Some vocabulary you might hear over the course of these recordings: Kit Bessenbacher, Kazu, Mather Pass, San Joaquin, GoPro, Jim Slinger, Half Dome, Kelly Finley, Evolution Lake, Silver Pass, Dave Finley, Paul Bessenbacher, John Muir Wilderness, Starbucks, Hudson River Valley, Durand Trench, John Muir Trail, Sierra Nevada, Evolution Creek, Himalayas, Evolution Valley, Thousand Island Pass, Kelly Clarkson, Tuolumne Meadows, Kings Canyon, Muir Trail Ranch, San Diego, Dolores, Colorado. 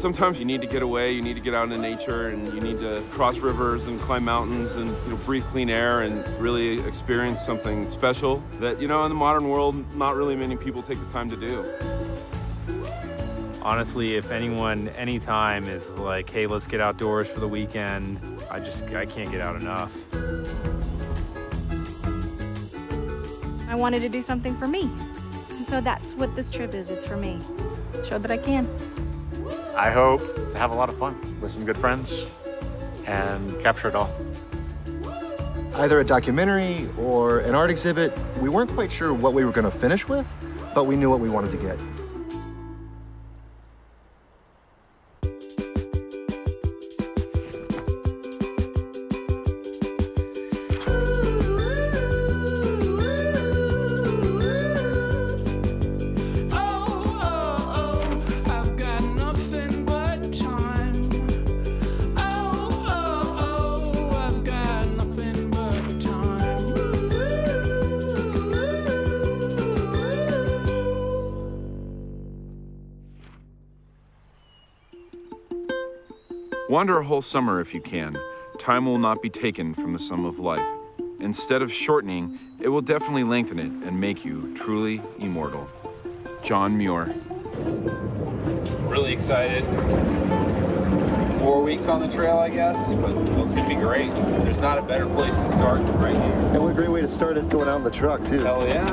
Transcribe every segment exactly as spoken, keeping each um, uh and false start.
Sometimes you need to get away, you need to get out into nature, and you need to cross rivers and climb mountains and, you know, breathe clean air and really experience something special that, you know, in the modern world, not really many people take the time to do. Honestly, if anyone, anytime is like, hey, let's get outdoors for the weekend, I just, I can't get out enough. I wanted to do something for me. And so that's what this trip is, it's for me. Show that I can. I hope to have a lot of fun with some good friends and capture it all. Either a documentary or an art exhibit, we weren't quite sure what we were gonna finish with, but we knew what we wanted to get. Wander a whole summer if you can. Time will not be taken from the sum of life. Instead of shortening, it will definitely lengthen it and make you truly immortal. John Muir. Really excited. Four weeks on the trail, I guess, but it's gonna be great. There's not a better place to start than right here. And what a great way to start is going out in the truck, too. Hell yeah.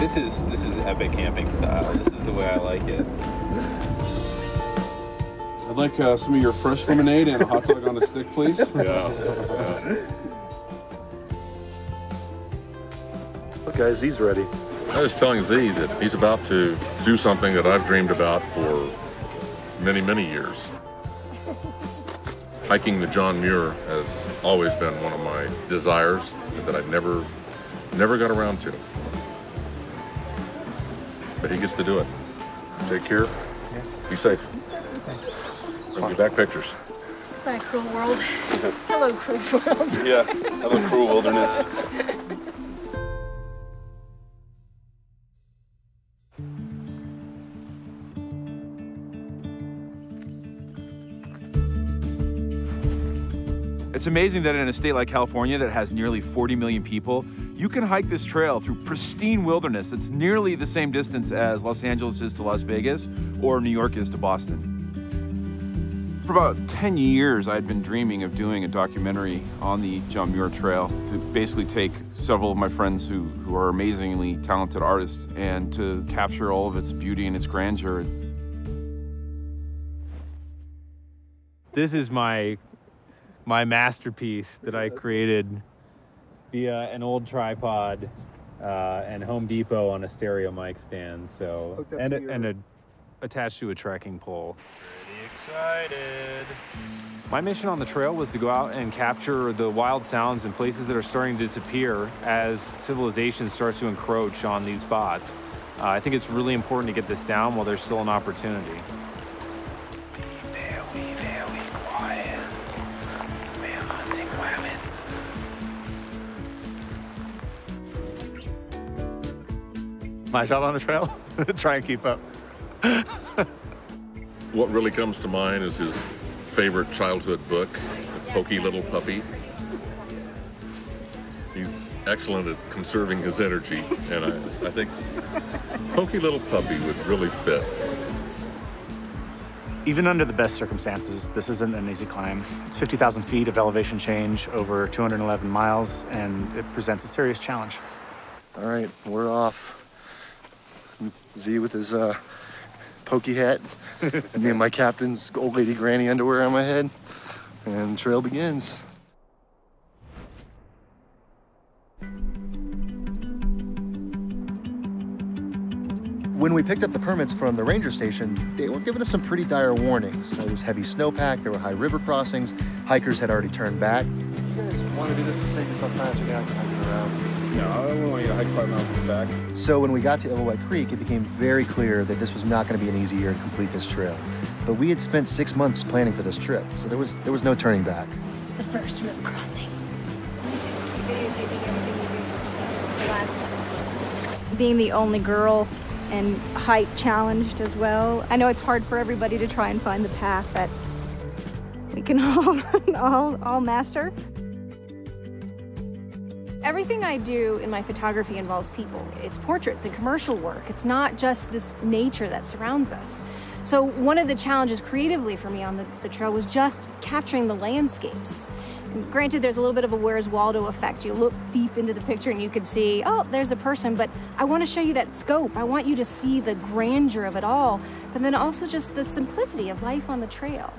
This is, this is epic camping style. This is the way I like it. I'd like uh, some of your fresh lemonade and a hot dog on a stick, please. Yeah. Yeah. Look, guys, Zee's ready. I was telling Zee that he's about to do something that I've dreamed about for many, many years. Hiking the John Muir has always been one of my desires that I've never, never got around to. But he gets to do it. Take care. Yeah. Be safe. Thanks. Bring me back pictures. Bye, cruel world. Hello, cruel world. Yeah, hello, cruel wilderness. It's amazing that in a state like California that has nearly forty million people, you can hike this trail through pristine wilderness that's nearly the same distance as Los Angeles is to Las Vegas or New York is to Boston. For about ten years, I had been dreaming of doing a documentary on the John Muir Trail to basically take several of my friends who, who are amazingly talented artists and to capture all of its beauty and its grandeur. This is my, my masterpiece that I created via an old tripod uh, and Home Depot on a stereo mic stand, so, and, a, and a, attached to a trekking pole. Excited. My mission on the trail was to go out and capture the wild sounds and places that are starting to disappear as civilization starts to encroach on these spots. Uh, I think it's really important to get this down while there's still an opportunity. Be very, very quiet. We are hunting rabbits. My job on the trail? Try and keep up. What really comes to mind is his favorite childhood book, The Pokey Little Puppy. He's excellent at conserving his energy, and I, I think Pokey Little Puppy would really fit. Even under the best circumstances, this isn't an easy climb. It's fifty thousand feet of elevation change over two hundred eleven miles, and it presents a serious challenge. All right, we're off. Zee with his uh, pokey hat, me and my captain's old lady granny underwear on my head, and the trail begins. When we picked up the permits from the ranger station, they were giving us some pretty dire warnings. There was heavy snowpack, there were high river crossings, hikers had already turned back. You guys want to do this to save yourself time to get out hiking around? No, I don't want you to hike five miles back. So when we got to Evolution Creek, it became very clear that this was not going to be an easy year to complete this trail. But we had spent six months planning for this trip, so there was there was no turning back. The first river crossing. Being the only girl and height challenged as well. I know it's hard for everybody to try and find the path that we can all, all, all master. Everything I do in my photography involves people. It's portraits and commercial work. It's not just this nature that surrounds us. So one of the challenges creatively for me on the, the trail was just capturing the landscapes. And granted, there's a little bit of a Where's Waldo effect. You look deep into the picture and you can see, oh, there's a person, but I want to show you that scope. I want you to see the grandeur of it all, but then also just the simplicity of life on the trail.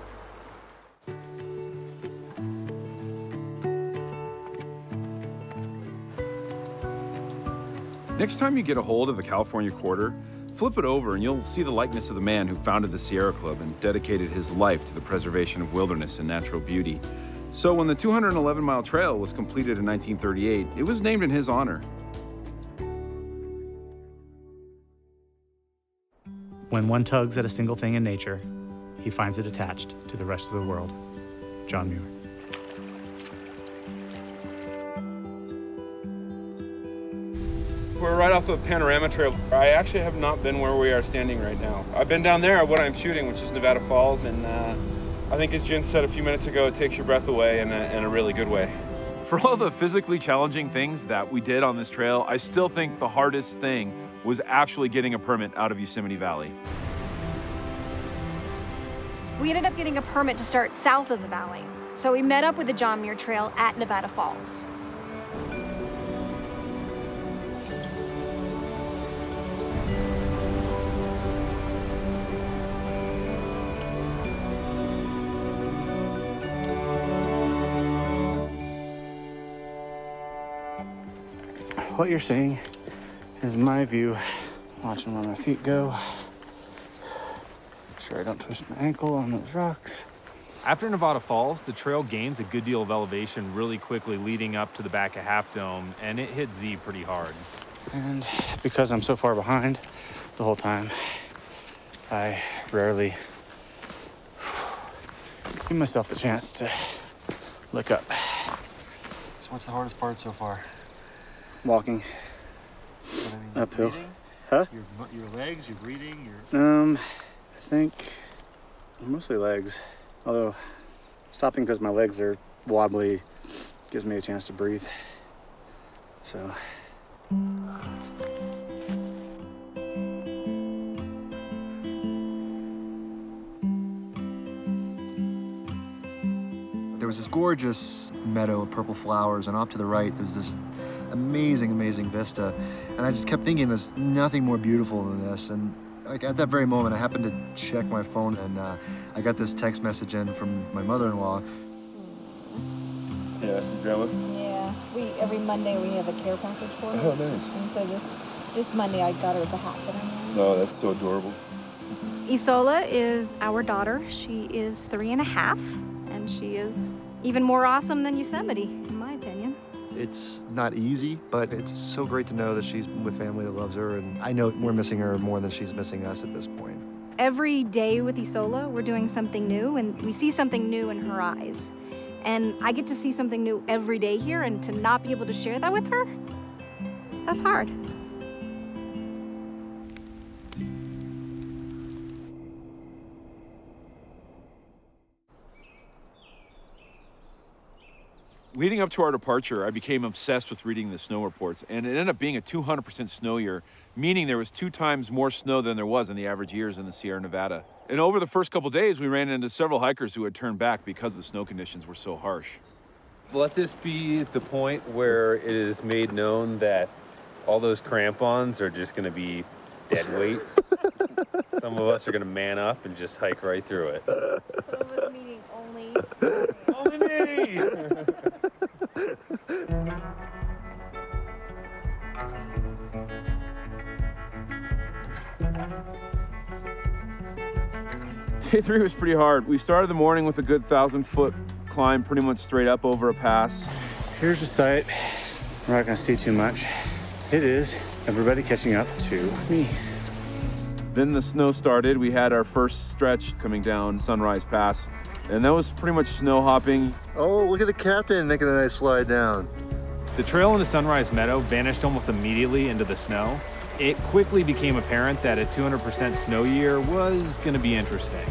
Next time you get a hold of a California quarter, flip it over and you'll see the likeness of the man who founded the Sierra Club and dedicated his life to the preservation of wilderness and natural beauty. So when the two hundred eleven mile trail was completed in nineteen thirty-eight, it was named in his honor. When one tugs at a single thing in nature, he finds it attached to the rest of the world. John Muir. We're right off the Panorama Trail. I actually have not been where we are standing right now. I've been down there at what I'm shooting, which is Nevada Falls, and uh, I think as Jen said a few minutes ago, it takes your breath away in a, in a really good way. For all the physically challenging things that we did on this trail, I still think the hardest thing was actually getting a permit out of Yosemite Valley. We ended up getting a permit to start south of the valley, so we met up with the John Muir Trail at Nevada Falls. What you're seeing is my view, watching where my feet go. Make sure I don't twist my ankle on those rocks. After Nevada Falls, the trail gains a good deal of elevation really quickly leading up to the back of Half Dome, and it hit Z pretty hard. And because I'm so far behind the whole time, I rarely give myself the chance to look up. So what's the hardest part so far? Walking. What, I mean, uphill. Breathing? Huh? Your, your legs, your breathing, your... Um, I think mostly legs. Although stopping because my legs are wobbly gives me a chance to breathe. So. There was this gorgeous meadow of purple flowers, and off to the right, there's this amazing, amazing vista. And I just kept thinking there's nothing more beautiful than this. And like at that very moment, I happened to check my phone and uh, I got this text message in from my mother-in-law. Yeah, grandma? Yeah, we, every Monday we have a care package for her. Oh, nice. And so this, this Monday I got her the hat that I made. Oh, that's so adorable. Isola is our daughter. She is three and a half, and she is even more awesome than Yosemite, in my opinion. It's not easy, but it's so great to know that she's with family that loves her, and I know we're missing her more than she's missing us at this point. Every day with Isola, we're doing something new, and we see something new in her eyes. And I get to see something new every day here, and to not be able to share that with her, that's hard. Leading up to our departure, I became obsessed with reading the snow reports, and it ended up being a two hundred percent snow year, meaning there was two times more snow than there was in the average years in the Sierra Nevada. And over the first couple days, we ran into several hikers who had turned back because the snow conditions were so harsh. Let this be the point where it is made known that all those crampons are just gonna be dead weight. Some of us are gonna man up and just hike right through it. So it was meeting only... Only me! Day three was pretty hard. We started the morning with a good thousand foot climb, pretty much straight up over a pass. Here's the site. We're not gonna see too much. It is everybody catching up to me. Then the snow started. We had our first stretch coming down Sunrise Pass. And that was pretty much snow hopping. Oh, look at the captain making a nice slide down. The trail into Sunrise Meadow vanished almost immediately into the snow, it quickly became apparent that a two hundred percent snow year was going to be interesting.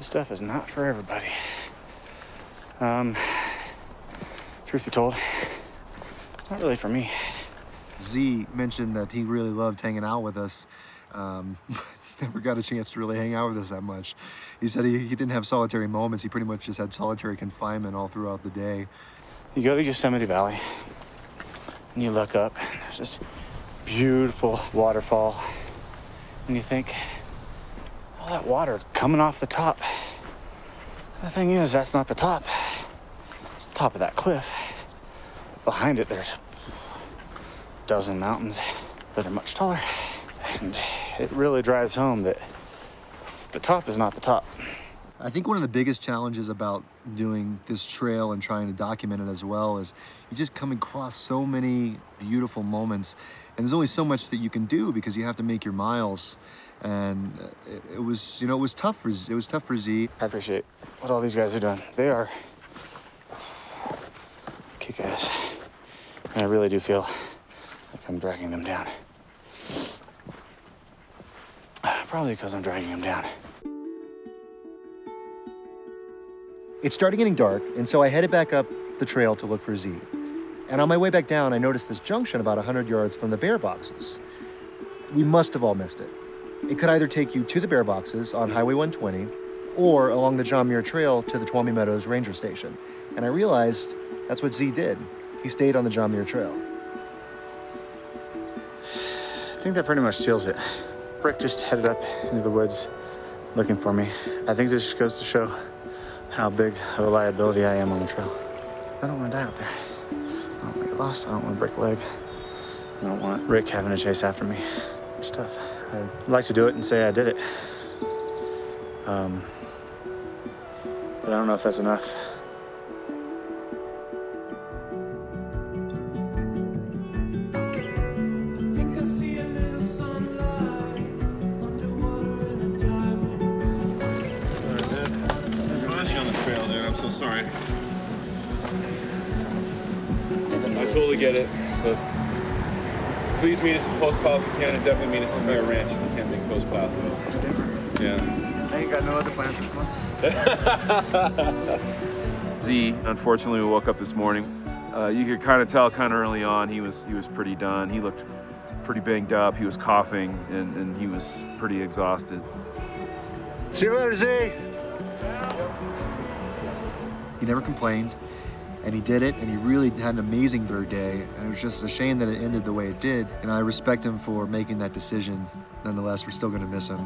Stuff is not for everybody. Um, truth be told, it's not really for me. Zee mentioned that he really loved hanging out with us. Um, never got a chance to really hang out with us that much. He said he, he didn't have solitary moments. He pretty much just had solitary confinement all throughout the day. You go to Yosemite Valley and you look up, and there's this beautiful waterfall, and you think, all that water coming off the top. The thing is, that's not the top. It's the top of that cliff. Behind it, there's a dozen mountains that are much taller. And it really drives home that the top is not the top. I think one of the biggest challenges about doing this trail and trying to document it as well is you just come across so many beautiful moments. And there's only so much that you can do because you have to make your miles. And it was, you know, it was tough for it was tough for Zee. I appreciate what all these guys are doing. They are kick ass, and I really do feel like I'm dragging them down. Probably because I'm dragging them down. It started getting dark, and so I headed back up the trail to look for Zee. And on my way back down, I noticed this junction about one hundred yards from the bear boxes. We must have all missed it. It could either take you to the bear boxes on Highway one twenty or along the John Muir Trail to the Tuolumne Meadows Ranger Station. And I realized that's what Zee did. He stayed on the John Muir Trail. I think that pretty much seals it. Rick just headed up into the woods looking for me. I think this just goes to show how big of a liability I am on the trail. I don't want to die out there. I don't want to get lost. I don't want to break a leg. I don't want Rick having to chase after me. It's tough. I'd like to do it and say I did it. Um, but I don't know if that's enough. Please meet us at Postpile if you can, and definitely meet us at Muir Ranch if you can't make Postpile. Yeah. I ain't got no other plans this month. Zee, unfortunately, we woke up this morning. Uh, you could kind of tell, kind of early on, he was he was pretty done. He looked pretty banged up. He was coughing, and, and he was pretty exhausted. See you later, Zee. He never complained. And he did it, and he really had an amazing third day. And it was just a shame that it ended the way it did. And I respect him for making that decision. Nonetheless, we're still gonna miss him.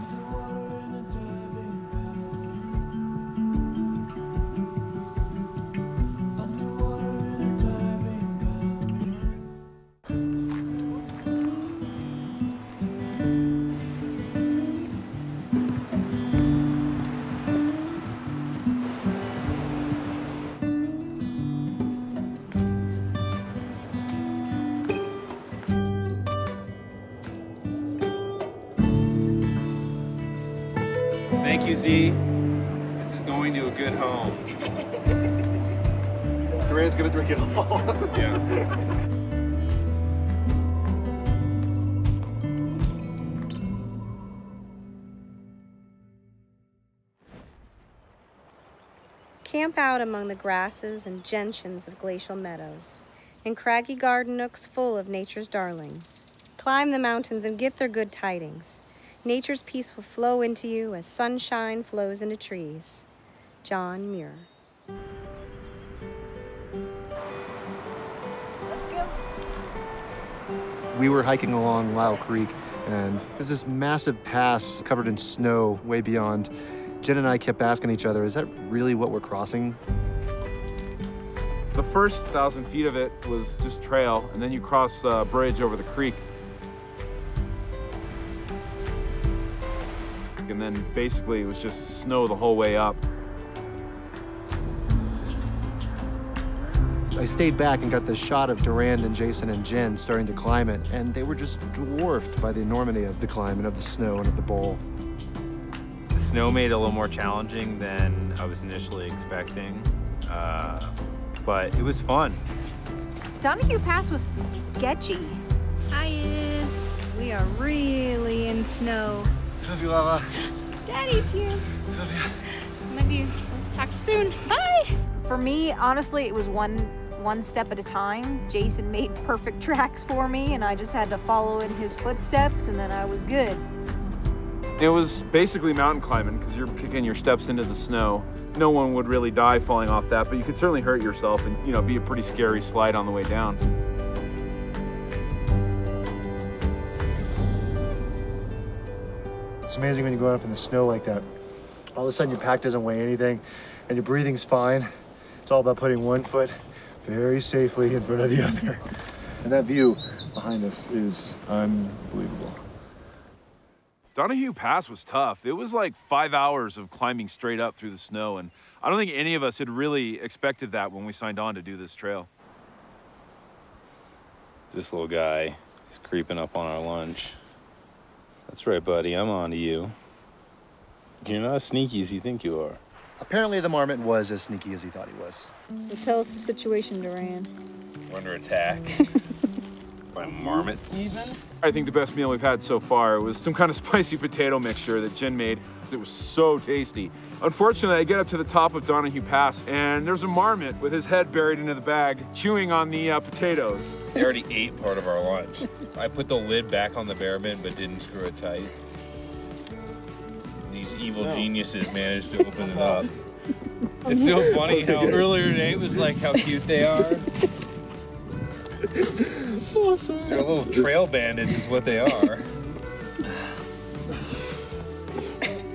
Zee, this is going to a good home. Durand's gonna drink it all. Yeah. Camp out among the grasses and gentians of glacial meadows, in craggy garden nooks full of nature's darlings. Climb the mountains and get their good tidings. Nature's peace will flow into you as sunshine flows into trees. John Muir. Let's go. We were hiking along Lyle Creek, and there's this massive pass covered in snow way beyond. Jen and I kept asking each other, is that really what we're crossing? The first thousand feet of it was just trail, and then you cross a bridge over the creek. Creek, and then basically it was just snow the whole way up. I stayed back and got this shot of Durand and Jason and Jen starting to climb it, and they were just dwarfed by the enormity of the climb and of the snow and of the bowl. The snow made it a little more challenging than I was initially expecting, uh, but it was fun. Donahue Pass was sketchy. Hi, we are really in snow. Love you, Lala. Daddy's here. Love you. Love you. Talk soon. Bye. For me, honestly, it was one. one step at a time. Jason made perfect tracks for me, and I just had to follow in his footsteps, and then I was good. It was basically mountain climbing, because you're kicking your steps into the snow. No one would really die falling off that, but you could certainly hurt yourself and, you know, be a pretty scary slide on the way down. It's amazing when you go up in the snow like that. All of a sudden your pack doesn't weigh anything, and your breathing's fine. It's all about putting one foot very safely in front of the other. And that view behind us is unbelievable. Donahue Pass was tough. It was like five hours of climbing straight up through the snow, and I don't think any of us had really expected that when we signed on to do this trail. This little guy is creeping up on our lunch. That's right, buddy, I'm on to you. You're not as sneaky as you think you are. Apparently the marmot was as sneaky as he thought he was. So tell us the situation, Durand. We're under attack by marmots. Even? I think the best meal we've had so far was some kind of spicy potato mixture that Jen made. It was so tasty. Unfortunately, I get up to the top of Donahue Pass, and there's a marmot with his head buried into the bag, chewing on the uh, potatoes. They already ate part of our lunch. I put the lid back on the bear bin, but didn't screw it tight. These evil no. geniuses managed to open it up. It's so funny how earlier Nate was like how cute they are. Awesome. They're little trail bandits is what they are.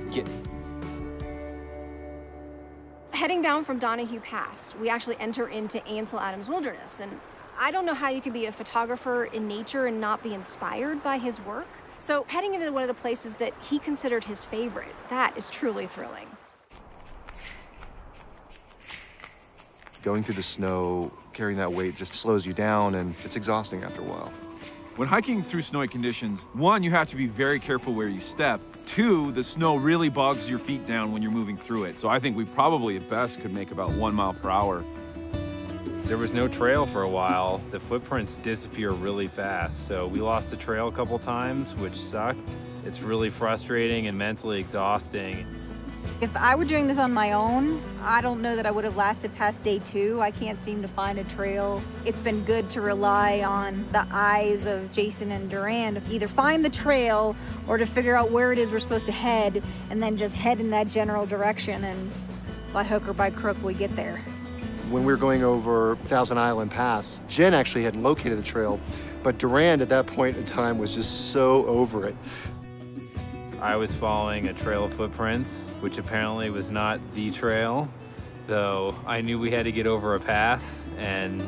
Yeah. Heading down from Donahue Pass, we actually enter into Ansel Adams Wilderness. And I don't know how you could be a photographer in nature and not be inspired by his work. So heading into one of the places that he considered his favorite, that is truly thrilling. Going through the snow, carrying that weight just slows you down, and it's exhausting after a while. When hiking through snowy conditions, one, you have to be very careful where you step. Two, the snow really bogs your feet down when you're moving through it. So I think we probably at best could make about one mile per hour. There was no trail for a while. The footprints disappear really fast, so we lost the trail a couple times, which sucked. It's really frustrating and mentally exhausting. If I were doing this on my own, I don't know that I would have lasted past day two. I can't seem to find a trail. It's been good to rely on the eyes of Jason and Durand to either find the trail or to figure out where it is we're supposed to head, and then just head in that general direction, and by hook or by crook, we get there. When we were going over Thousand Island Pass, Jen actually had located the trail, but Durand at that point in time was just so over it. I was following a trail of footprints, which apparently was not the trail, though I knew we had to get over a pass, and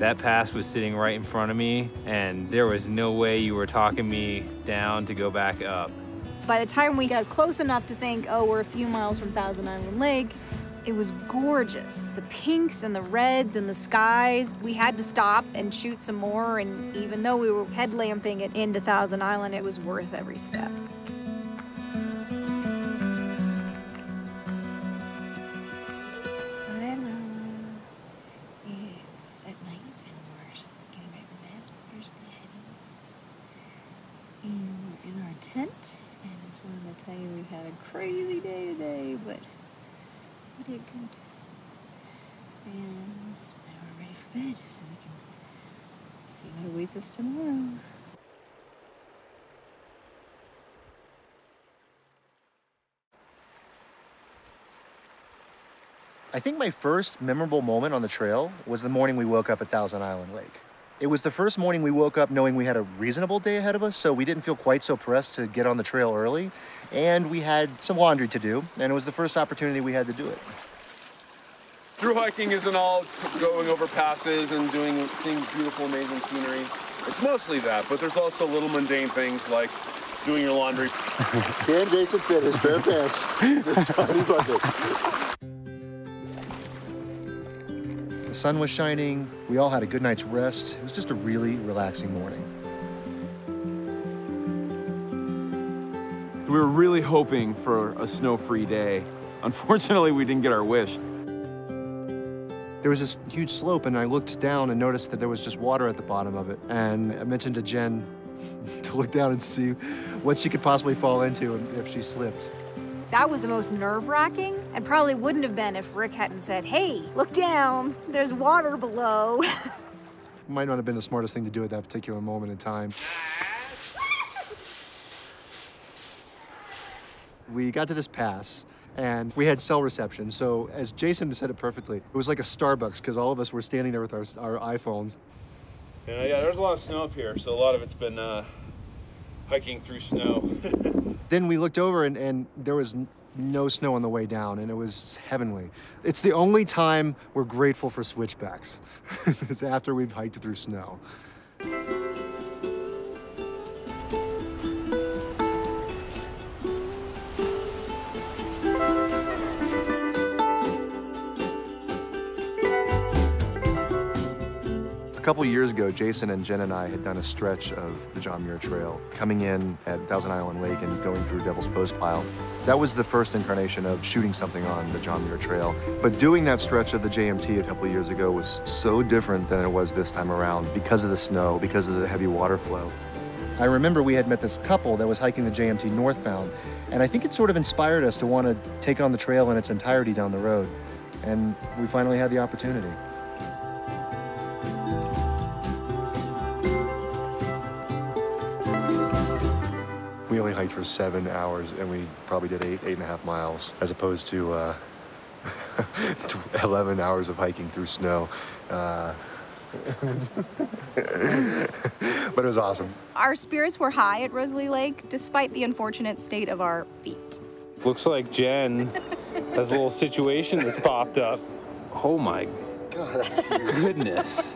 that pass was sitting right in front of me, and there was no way you were talking me down to go back up. By the time we got close enough to think, oh, we're a few miles from Thousand Island Lake, it was gorgeous. The pinks and the reds and the skies. We had to stop and shoot some more, and even though we were headlamping it into Thousand Island, it was worth every step. Hi, Lala. It's at night, and we're getting ready for bed. Here's Dad. And we're in our tent, and I just wanted to tell you we had a crazy day today, but we did good. And now we're ready for bed so we can see what awaits us tomorrow. I think my first memorable moment on the trail was the morning we woke up at Thousand Island Lake. It was the first morning we woke up knowing we had a reasonable day ahead of us, so we didn't feel quite so pressed to get on the trail early. And we had some laundry to do, and it was the first opportunity we had to do it. Through hiking isn't all going over passes and doing, seeing beautiful, amazing scenery. It's mostly that, but there's also little mundane things like doing your laundry. Can Jason fit his bare pants in this tiny bucket? The sun was shining. We all had a good night's rest. It was just a really relaxing morning. We were really hoping for a snow-free day. Unfortunately, we didn't get our wish. There was this huge slope, and I looked down and noticed that there was just water at the bottom of it. And I mentioned to Jen to look down and see what she could possibly fall into if she slipped. That was the most nerve-wracking, and probably wouldn't have been if Rick hadn't said, hey, look down, there's water below. Might not have been the smartest thing to do at that particular moment in time. We got to this pass, and we had cell reception. So as Jason said it perfectly, it was like a Starbucks because all of us were standing there with our, our iPhones. Yeah, yeah, there's a lot of snow up here, so a lot of it's been uh, hiking through snow. Then we looked over and, and there was no snow on the way down, and it was heavenly. It's the only time we're grateful for switchbacks. It's after we've hiked through snow. A couple years ago, Jason and Jen and I had done a stretch of the John Muir Trail, coming in at Thousand Island Lake and going through Devil's Postpile. That was the first incarnation of shooting something on the John Muir Trail. But doing that stretch of the J M T a couple years ago was so different than it was this time around because of the snow, because of the heavy water flow. I remember we had met this couple that was hiking the J M T northbound, and I think it sort of inspired us to want to take on the trail in its entirety down the road. And we finally had the opportunity. We only hiked for seven hours, and we probably did eight, eight and a half miles, as opposed to, uh, to eleven hours of hiking through snow. Uh, but it was awesome. Our spirits were high at Rosalie Lake, despite the unfortunate state of our feet. Looks like Jen has a little situation that's popped up. Oh my God, goodness.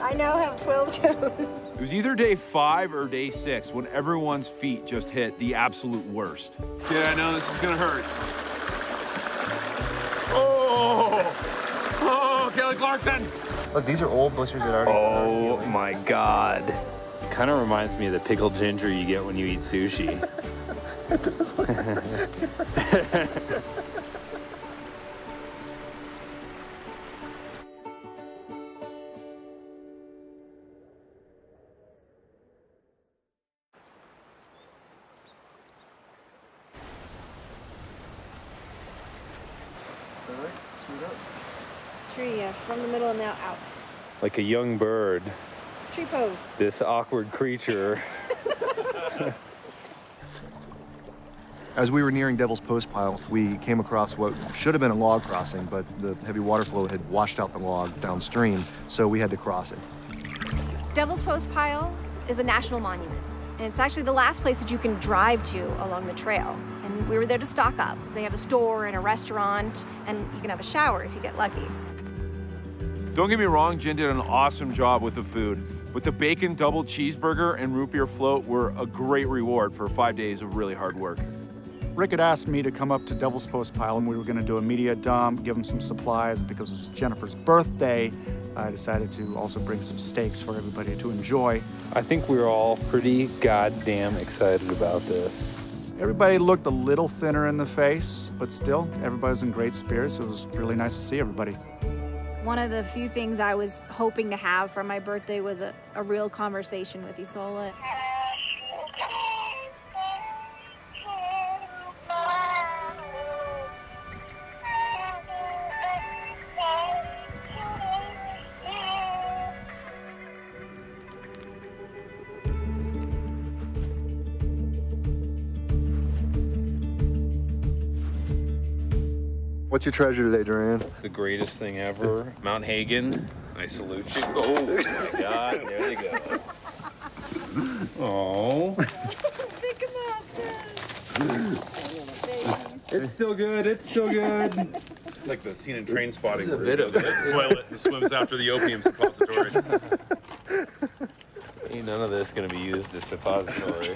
I now have twelve toes. It was either day five or day six when everyone's feet just hit the absolute worst. Yeah, I know this is gonna hurt. Oh, oh, Kelly Clarkson. Look, these are old blisters that already. Oh my God. Kind of reminds me of the pickled ginger you get when you eat sushi. It does look like from the middle and now out. Like a young bird. Tree pose. This awkward creature. As we were nearing Devil's Postpile, we came across what should have been a log crossing, but the heavy water flow had washed out the log downstream, so we had to cross it. Devil's Postpile is a national monument, and it's actually the last place that you can drive to along the trail. And we were there to stock up, because they have a store and a restaurant, and you can have a shower if you get lucky. Don't get me wrong, Jen did an awesome job with the food, but the bacon double cheeseburger and root beer float were a great reward for five days of really hard work. Rick had asked me to come up to Devil's Postpile, and we were going to do a media dump, give him some supplies. Because it was Jennifer's birthday, I decided to also bring some steaks for everybody to enjoy. I think we were all pretty goddamn excited about this. Everybody looked a little thinner in the face, but still, everybody was in great spirits. It was really nice to see everybody. One of the few things I was hoping to have for my birthday was a, a real conversation with Isola. What's your treasure today, Durand? The greatest thing ever, Mount Hagen. I salute you. Oh my God, there they go. Oh. Think about that. It's still good. It's still good. It's like the scene in Train Spotting. A bit of a toilet and swims after the opium suppository. Ain't none of this gonna be used as suppository.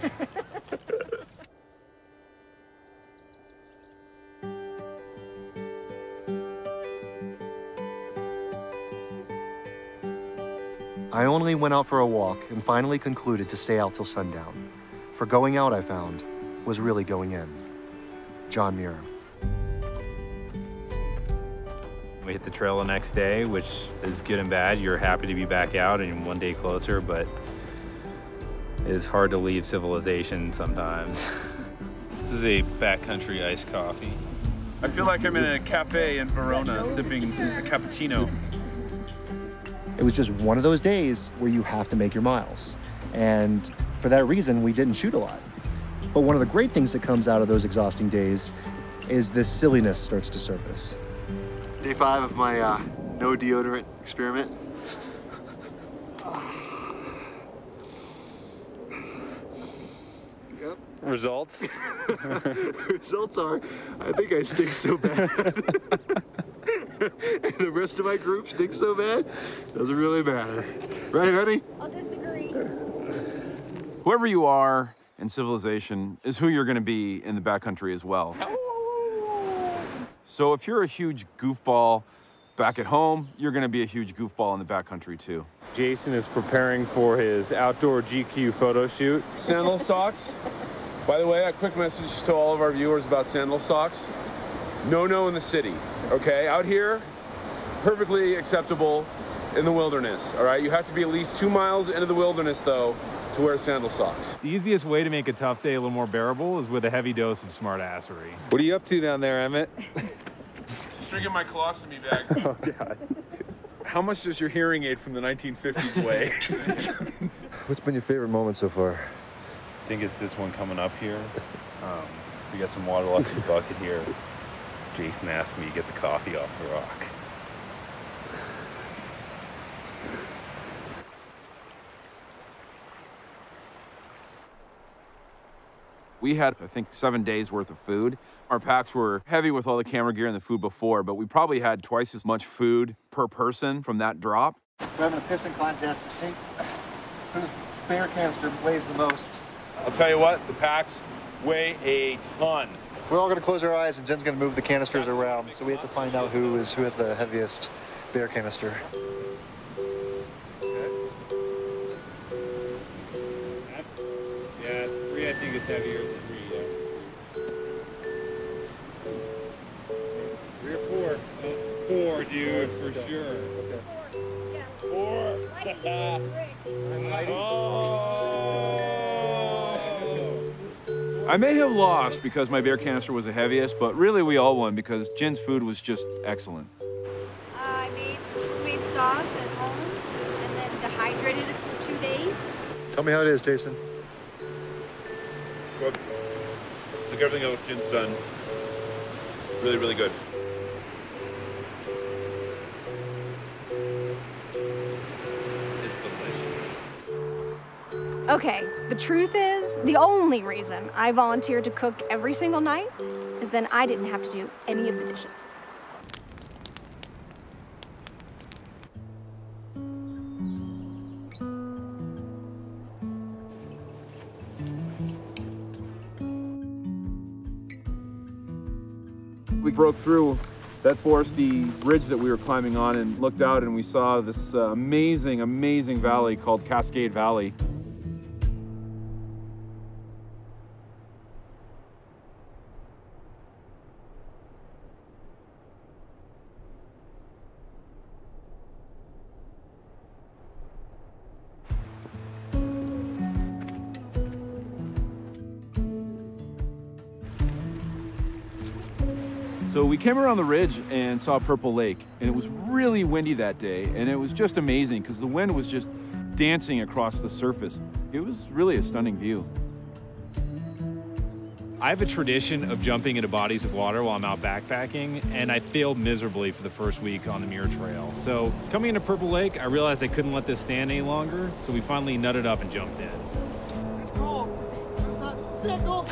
I only went out for a walk and finally concluded to stay out till sundown. For going out, I found, was really going in. John Muir. We hit the trail the next day, which is good and bad. You're happy to be back out and one day closer, but it is hard to leave civilization sometimes. This is a backcountry iced coffee. I feel like I'm in a cafe in Verona sipping a cappuccino. It was just one of those days where you have to make your miles. And for that reason, we didn't shoot a lot. But one of the great things that comes out of those exhausting days is this silliness starts to surface. Day five of my uh, no deodorant experiment. Yep. Results? Results are, I think I stink so bad. And the rest of my group stinks so bad, doesn't really matter. Right, honey? I'll disagree. Whoever you are in civilization is who you're gonna be in the backcountry as well. So if you're a huge goofball back at home, you're gonna be a huge goofball in the backcountry too. Jason is preparing for his outdoor G Q photo shoot. Sandal socks. By the way, a quick message to all of our viewers about sandal socks. No, no in the city, okay? Out here, perfectly acceptable in the wilderness, all right? You have to be at least two miles into the wilderness though to wear sandal socks. The easiest way to make a tough day a little more bearable is with a heavy dose of smartassery. What are you up to down there, Emmett? Just drinking my colostomy bag. Oh, God. How much does your hearing aid from the nineteen fifties weigh? What's been your favorite moment so far? I think it's this one coming up here. Um, we got some water left in the bucket here. Jason asked me to get the coffee off the rock. We had, I think, seven days worth of food. Our packs were heavy with all the camera gear and the food before, but we probably had twice as much food per person from that drop. We're having a pissing contest to see whose beer canister weighs the most. I'll tell you what, the packs weigh a ton. We're all gonna close our eyes and Jen's gonna move the canisters around, so we have to find out who is who has the heaviest beer canister. Yeah, three I think is heavier than three, yeah. Three or four. Oh, four, dude, for sure. Okay. Four, yeah. Four. Four. Oh. I may have lost because my beer canister was the heaviest, but really we all won because Jen's food was just excellent. Uh, I made homemade sauce at home and then dehydrated it for two days. Tell me how it is, Jason. Like everything else Jen's done. Really, really good. It's delicious. Okay, the truth is, the only reason I volunteered to cook every single night is then I didn't have to do any of the dishes. We broke through that foresty ridge that we were climbing on and looked out and we saw this uh, amazing, amazing valley called Cascade Valley. So we came around the ridge and saw Purple Lake, and it was really windy that day, and it was just amazing because the wind was just dancing across the surface. It was really a stunning view. I have a tradition of jumping into bodies of water while I'm out backpacking, and I failed miserably for the first week on the Muir Trail. So coming into Purple Lake, I realized I couldn't let this stand any longer, so we finally nutted up and jumped in. It's cool. It's not fickle.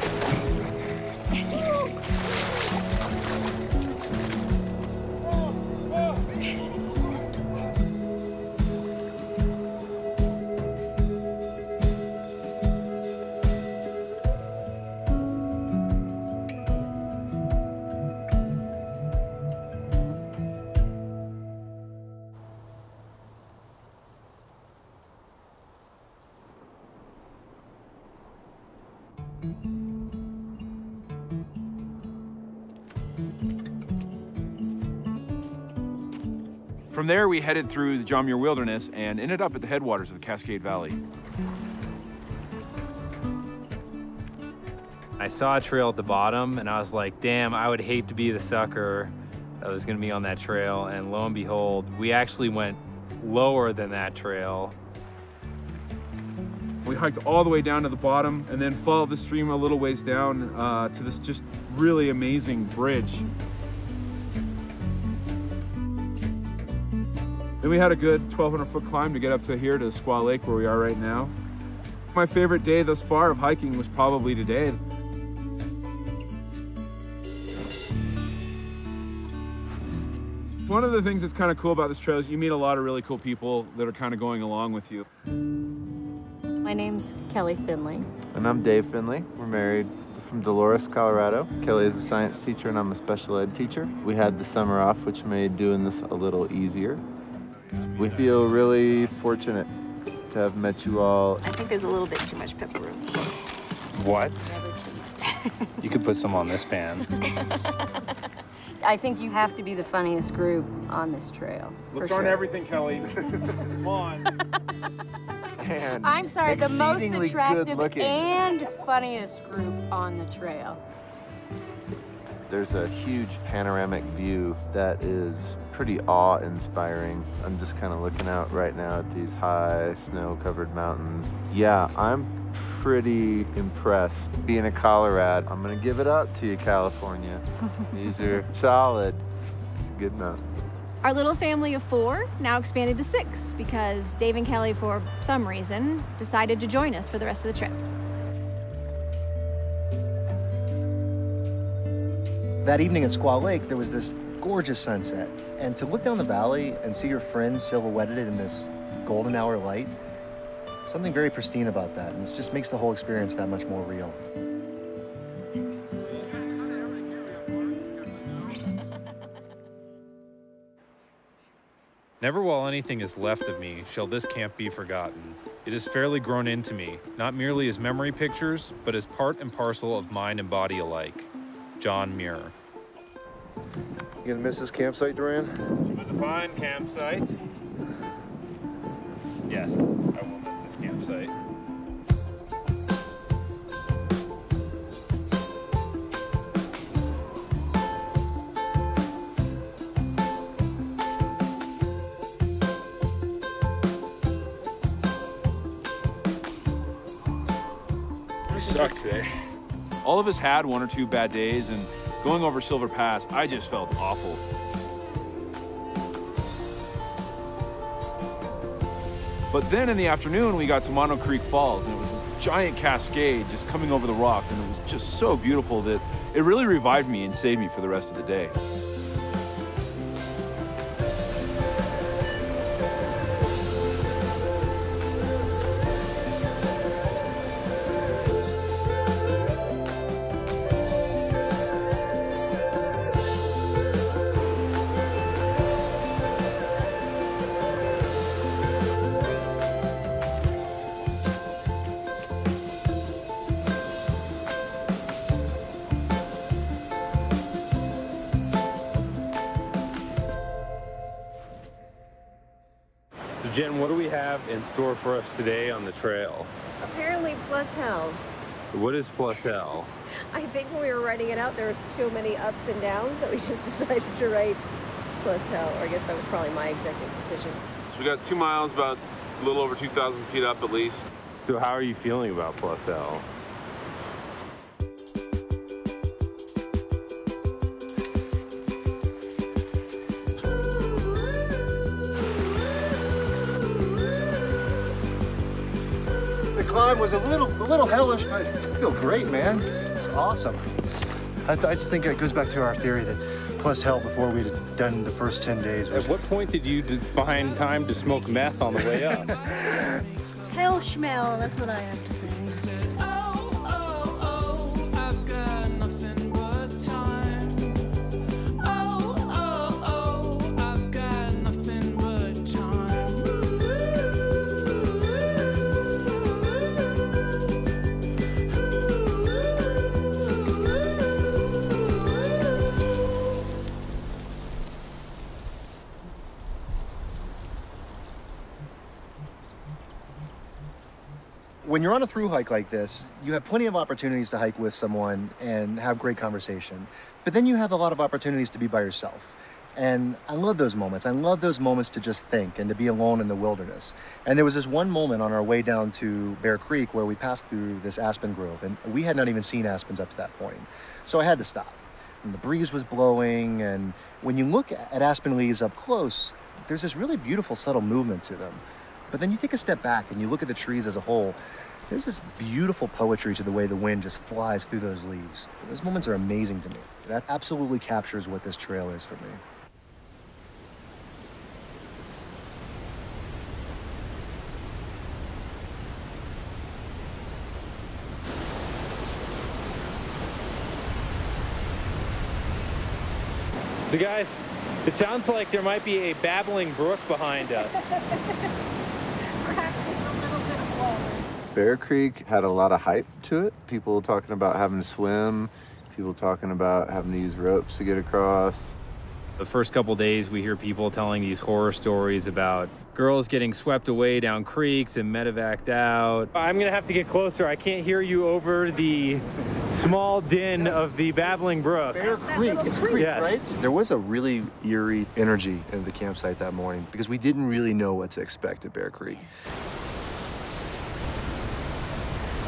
From there, we headed through the John Muir Wilderness and ended up at the headwaters of the Cascade Valley. I saw a trail at the bottom, and I was like, damn, I would hate to be the sucker that was gonna be on that trail. And lo and behold, we actually went lower than that trail. We hiked all the way down to the bottom and then followed the stream a little ways down uh, to this just really amazing bridge. Then we had a good twelve hundred foot climb to get up to here to Squaw Lake, where we are right now. My favorite day thus far of hiking was probably today. One of the things that's kind of cool about this trail is you meet a lot of really cool people that are kind of going along with you. My name's Kelly Finley. And I'm Dave Finley. We're married. We're from Dolores, Colorado. Kelly is a science teacher and I'm a special ed teacher. We had the summer off, which made doing this a little easier. We feel really fortunate to have met you all. I think there's a little bit too much pepperoni. What? You could put some on this pan. I think you have to be the funniest group on this trail. Let's learn sure. everything, Kelly. Come on. And I'm sorry, the most attractive and funniest group on the trail. There's a huge panoramic view that is pretty awe-inspiring. I'm just kind of looking out right now at these high snow-covered mountains. Yeah, I'm pretty impressed. Being a Colorad, I'm gonna give it up to you, California. These are solid. It's a good mountain. Our little family of four now expanded to six because Dave and Kelly, for some reason, decided to join us for the rest of the trip. That evening at Squaw Lake, there was this gorgeous sunset. And to look down the valley and see your friends silhouetted in this golden hour light, something very pristine about that. And it just makes the whole experience that much more real. Never while anything is left of me shall this camp be forgotten. It is fairly grown into me, not merely as memory pictures, but as part and parcel of mind and body alike. John Muir. You gonna miss this campsite, Durand? It was a fine campsite. Yes, I will miss this campsite. I suck today. All of us had one or two bad days, and going over Silver Pass, I just felt awful. But then in the afternoon, we got to Mono Creek Falls, and it was this giant cascade just coming over the rocks, and it was just so beautiful that it really revived me and saved me for the rest of the day. Jen, what do we have in store for us today on the trail? Apparently plus hell. What is plus hell? I think when we were writing it out, there was so many ups and downs that we just decided to write plus hell, or I guess that was probably my executive decision. So we got two miles, about a little over two thousand feet up at least. So how are you feeling about plus hell? Was a little, a little hellish, but I feel great, man. It's awesome. I, th I just think it goes back to our theory that plus hell before we had done the first ten days. At what point did you find time to smoke meth on the way up? Hell schmell, that's what I have to say. when you're on a through hike like this, you have plenty of opportunities to hike with someone and have great conversation, but then you have a lot of opportunities to be by yourself. And I love those moments. I love those moments to just think and to be alone in the wilderness. And there was this one moment on our way down to Bear Creek where we passed through this aspen grove, and we had not even seen aspens up to that point. So I had to stop. And the breeze was blowing, and when you look at aspen leaves up close, there's this really beautiful subtle movement to them. But then you take a step back and you look at the trees as a whole, there's this beautiful poetry to the way the wind just flies through those leaves. Those moments are amazing to me. That absolutely captures what this trail is for me. So guys, it sounds like there might be a babbling brook behind us. Bear Creek had a lot of hype to it. People talking about having to swim, people talking about having to use ropes to get across. The first couple days we hear people telling these horror stories about girls getting swept away down creeks and medevaced out. I'm gonna have to get closer. I can't hear you over the small din of the babbling brook. Bear Creek, it's creek, yes. Right? There was a really eerie energy in the campsite that morning because we didn't really know what to expect at Bear Creek.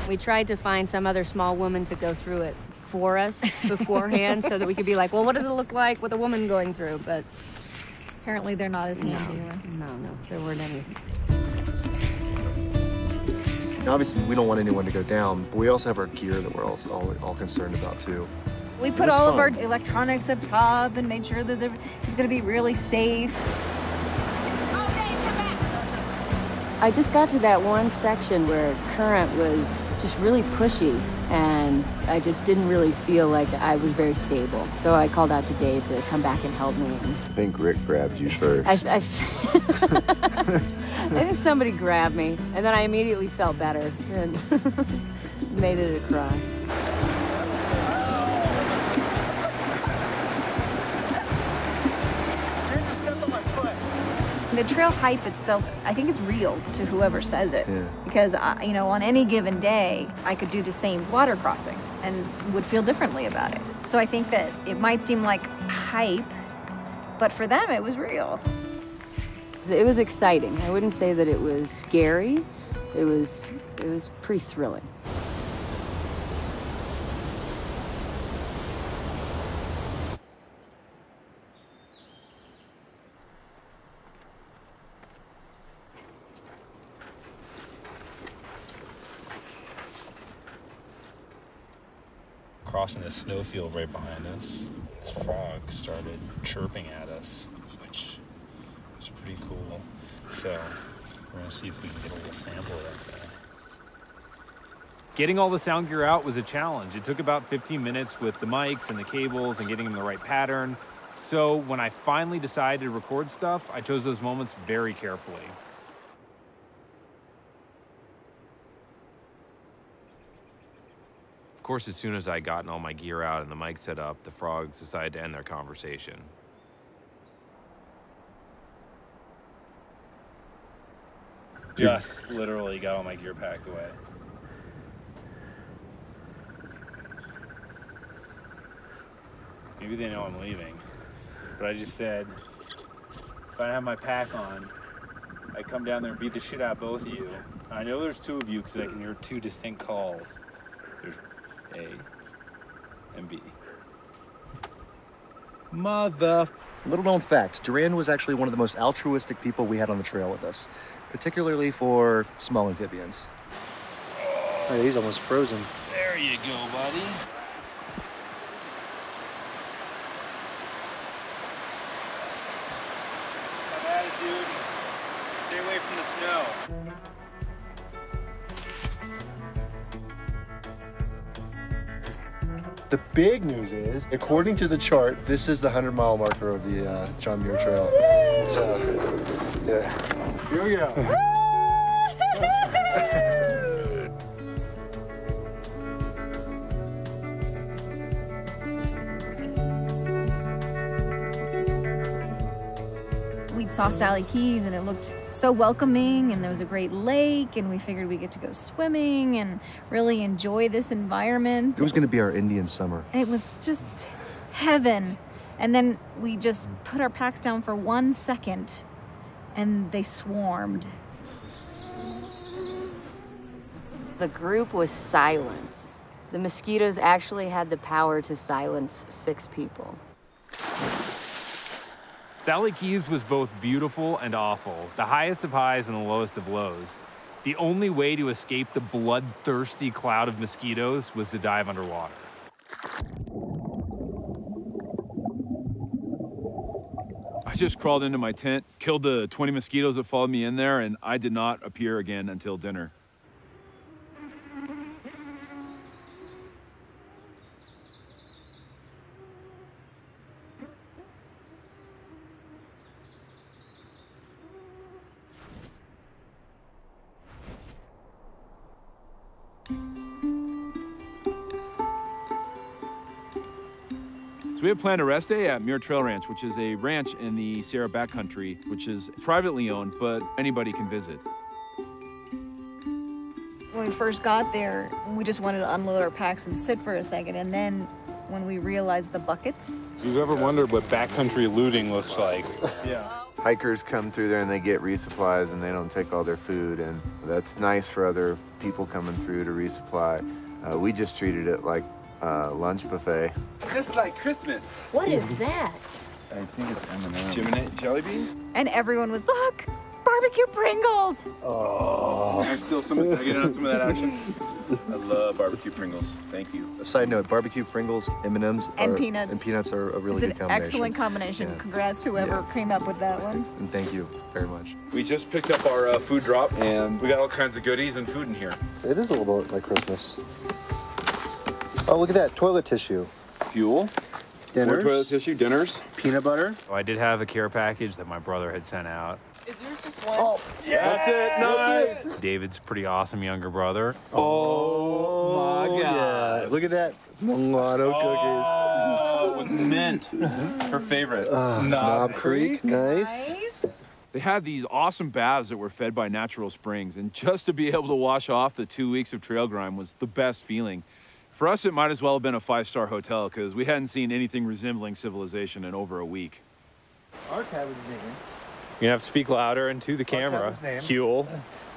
We tried to find some other small woman to go through it for us beforehand so that we could be like, well, what does it look like with a woman going through? But apparently they're not as handy. No, no, no, there weren't any. Now, obviously, we don't want anyone to go down, but we also have our gear that we're all, all, all concerned about, too. We put all fun. of our electronics up top and made sure that it was going to be really safe. I just got to that one section where current was just really pushy, and I just didn't really feel like I was very stable. So I called out to Dave to come back and help me. I think Rick grabbed you first. I, I, I think somebody grabbed me, and then I immediately felt better and made it across. The trail hype itself, I think, is real to whoever says it. Yeah. Because, I, you know, on any given day, I could do the same water crossing and would feel differently about it. So I think that it might seem like hype, but for them, it was real. It was exciting. I wouldn't say that it was scary. It was, it was pretty thrilling. Crossing the snowfield right behind us, this frog started chirping at us, which was pretty cool. So we're gonna see if we can get a little sample of that. Getting all the sound gear out was a challenge. It took about fifteen minutes with the mics and the cables and getting them the right pattern. So when I finally decided to record stuff, I chose those moments very carefully. Of course, as soon as I'd gotten all my gear out and the mic set up, the frogs decided to end their conversation. Just literally got all my gear packed away. Maybe they know I'm leaving, but I just said, if I have my pack on, I come down there and beat the shit out of both of you. I know there's two of you because I can hear two distinct calls. There's A and B. Mother. Little known fact, Durand was actually one of the most altruistic people we had on the trail with us, particularly for small amphibians. Oh, he's almost frozen. There you go, buddy. Come at it, dude. Stay away from the snow. The big news is, according to the chart, this is the hundred mile marker of the uh, John Muir Trail. Yay! So, yeah. Here we go. We saw Sally Keys and it looked so welcoming, and there was a great lake, and we figured we get to go swimming and really enjoy this environment. It was going to be our Indian summer. It was just heaven. And then we just put our packs down for one second and they swarmed. The group was silent. The mosquitoes actually had the power to silence six people. Sally Keys was both beautiful and awful, the highest of highs and the lowest of lows. The only way to escape the bloodthirsty cloud of mosquitoes was to dive underwater. I just crawled into my tent, killed the twenty mosquitoes that followed me in there, and I did not appear again until dinner. We had planned a rest day at Muir Trail Ranch, which is a ranch in the Sierra backcountry, which is privately owned, but anybody can visit. When we first got there, we just wanted to unload our packs and sit for a second, and then when we realized the buckets. If you've ever wondered what backcountry looting looks like. Yeah. Hikers come through there and they get resupplies and they don't take all their food, and that's nice for other people coming through to resupply. Uh, we just treated it like Uh, lunch buffet. Just like Christmas. What is that? I think it's M and M's. Jiminy jelly beans? And everyone was, look, barbecue Pringles. Oh. There's still some, can I get on some of that action? I love barbecue Pringles. Thank you. A side note, barbecue Pringles, M and M's, and are, peanuts. And peanuts are a really it's good combination. It's an excellent combination. Yeah. Congrats whoever yeah. came up with that one. And thank you very much. We just picked up our uh, food drop, and we got all kinds of goodies and food in here. It is a little bit like Christmas. Oh, look at that, toilet tissue. Fuel. Dinners. More toilet tissue, dinners. Peanut butter. Oh, I did have a care package that my brother had sent out. Is yours just one? Oh, yeah! That's it, nice! That's it. David's pretty awesome younger brother. Oh, oh my God. Yeah. Look at that, Milano oh, cookies. Oh, with mint, her favorite. Uh, Knob Creek, nice. nice. They had these awesome baths that were fed by natural springs, and just to be able to wash off the two weeks of trail grime was the best feeling. For us, it might as well have been a five-star hotel because we hadn't seen anything resembling civilization in over a week. Our cabin's name. You're gonna have to speak louder and to the camera. Huel.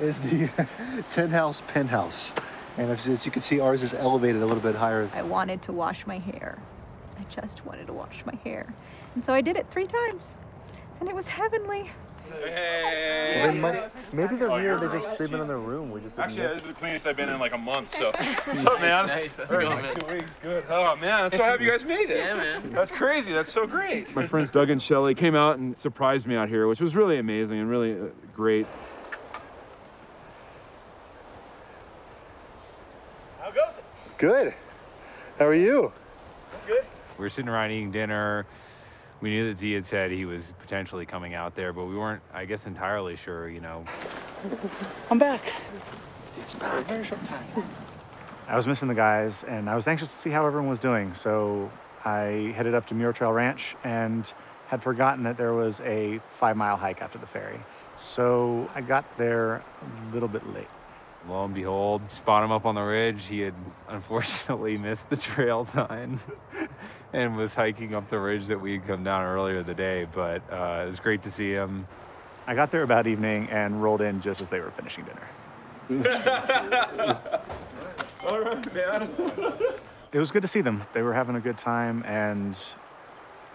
Is the Ten House Penthouse. And as you can see, ours is elevated a little bit higher. I wanted to wash my hair. I just wanted to wash my hair. And so I did it three times. And it was heavenly. Hey. Well, they might, maybe they're oh, here. They just they've been in their room. We just actually yeah, this is the cleanest I've been in like a month. So what's up, man? Nice, nice. Going, man? Two weeks, good. Oh man, that's so happy you guys made it. Yeah, man. That's crazy. That's so great. My friends Doug and Shelley came out and surprised me out here, which was really amazing and really uh, great. How goes it? Good. How are you? I'm good. We were sitting around eating dinner. We knew that Zee had said he was potentially coming out there, but we weren't, I guess, entirely sure, you know. I'm back. It's back. A very short time. I was missing the guys, and I was anxious to see how everyone was doing, so I headed up to Muir Trail Ranch and had forgotten that there was a five-mile hike after the ferry. So I got there a little bit late. Lo and behold, spot him up on the ridge. He had unfortunately missed the trail sign and was hiking up the ridge that we had come down earlier the day, but uh, it was great to see him. I got there about evening and rolled in just as they were finishing dinner. All right, man. It was good to see them. They were having a good time, and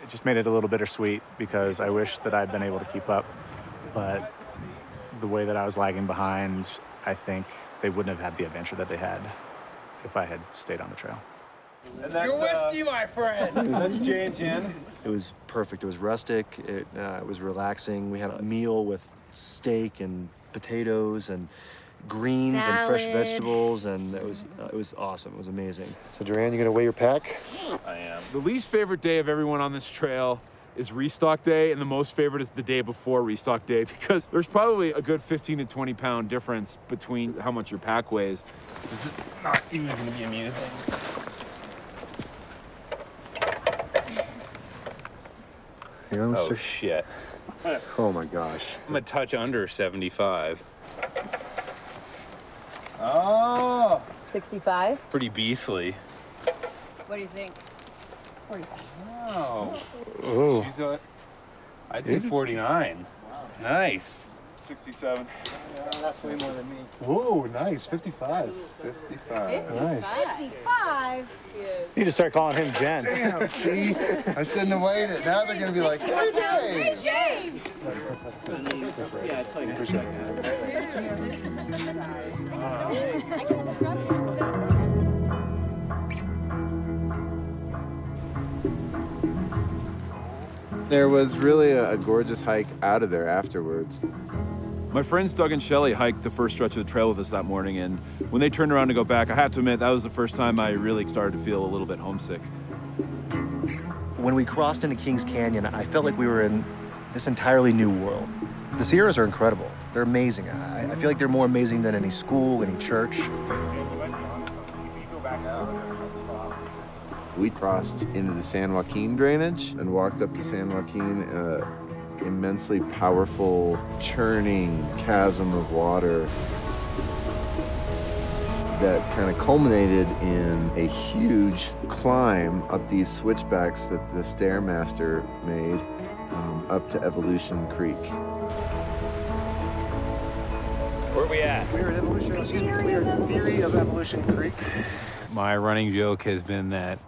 it just made it a little bittersweet because I wish that I'd been able to keep up, but the way that I was lagging behind, I think they wouldn't have had the adventure that they had if I had stayed on the trail. And that's, your whiskey, uh, my friend. That's J and J. It was perfect. It was rustic. It, uh, it was relaxing. We had a meal with steak and potatoes and greens Salad. and fresh vegetables, and it was uh, it was awesome. It was amazing. So, Durand, you gonna weigh your pack? I am. The least favorite day of everyone on this trail is restock day, and the most favorite is the day before restock day because there's probably a good fifteen to twenty pound difference between how much your pack weighs. This is not even gonna be amusing. You know, oh, shit. Oh, my gosh. I'm a touch under seventy-five. Oh! sixty-five? Pretty beastly. What do you think? forty-five. Oh. Oh. She's a, I'd say forty-nine. Wow. Nice. sixty-seven. Yeah, that's way more than me. Whoa, nice. fifty-five. fifty-five. fifty-five. Nice. fifty-five? You need to start calling him Jen. Damn, see? I shouldn't have waited. Now they're going to be like, hey, James. James. Yeah, it's like, I can scrub you. There was really a, a gorgeous hike out of there afterwards. My friends Doug and Shelley hiked the first stretch of the trail with us that morning, and when they turned around to go back, I have to admit that was the first time I really started to feel a little bit homesick. When we crossed into Kings Canyon, I felt like we were in this entirely new world. The Sierras are incredible. They're amazing. I, I feel like they're more amazing than any school, any church. We crossed into the San Joaquin drainage and walked up the San Joaquin, uh, immensely powerful, churning chasm of water that kind of culminated in a huge climb up these switchbacks that the Stairmaster made um, up to Evolution Creek. Where are we at? We're at Evolution, excuse me, we're at Theory of Evolution Creek. My running joke has been that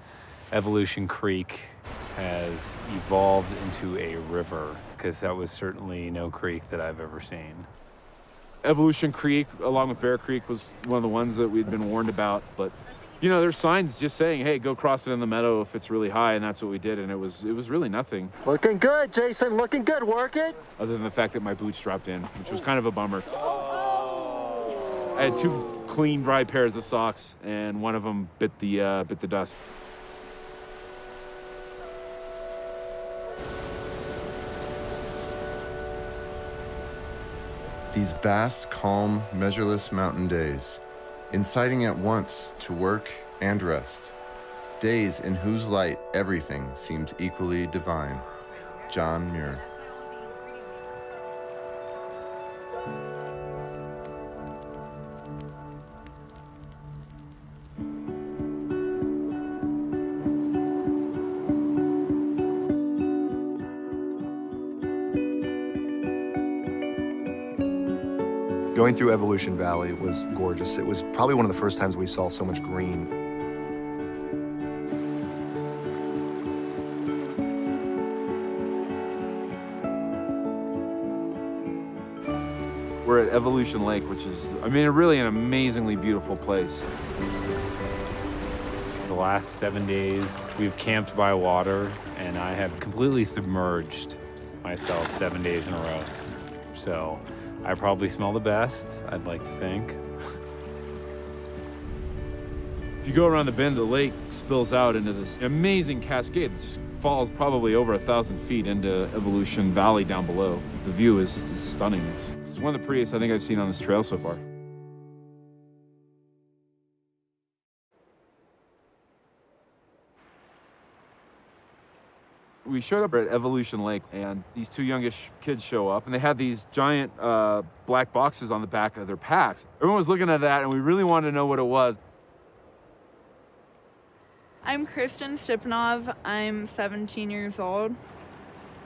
Evolution Creek has evolved into a river, because that was certainly no creek that I've ever seen. Evolution Creek, along with Bear Creek, was one of the ones that we'd been warned about, but you know, there's signs just saying, hey, go cross it in the meadow if it's really high, and that's what we did, and it was it was really nothing. Looking good, Jason, looking good, work it. Other than the fact that my boots dropped in, which was kind of a bummer. I had two clean, dry pairs of socks, and one of them bit the uh, bit the dust. These vast, calm, measureless mountain days, inciting at once to work and rest, days in whose light everything seemed equally divine. John Muir. Going through Evolution Valley was gorgeous. It was probably one of the first times we saw so much green. We're at Evolution Lake, which is, I mean, really an amazingly beautiful place. The last seven days, we've camped by water, and I have completely submerged myself seven days in a row. So I probably smell the best, I'd like to think. If you go around the bend, the lake spills out into this amazing cascade that just falls probably over a thousand feet into Evolution Valley down below. The view is, is stunning. It's, it's one of the prettiest I think I've seen on this trail so far. We showed up at Evolution Lake, and these two youngish kids show up, and they had these giant uh, black boxes on the back of their packs. Everyone was looking at that, and we really wanted to know what it was. I'm Kristen Stipnov. I'm seventeen years old.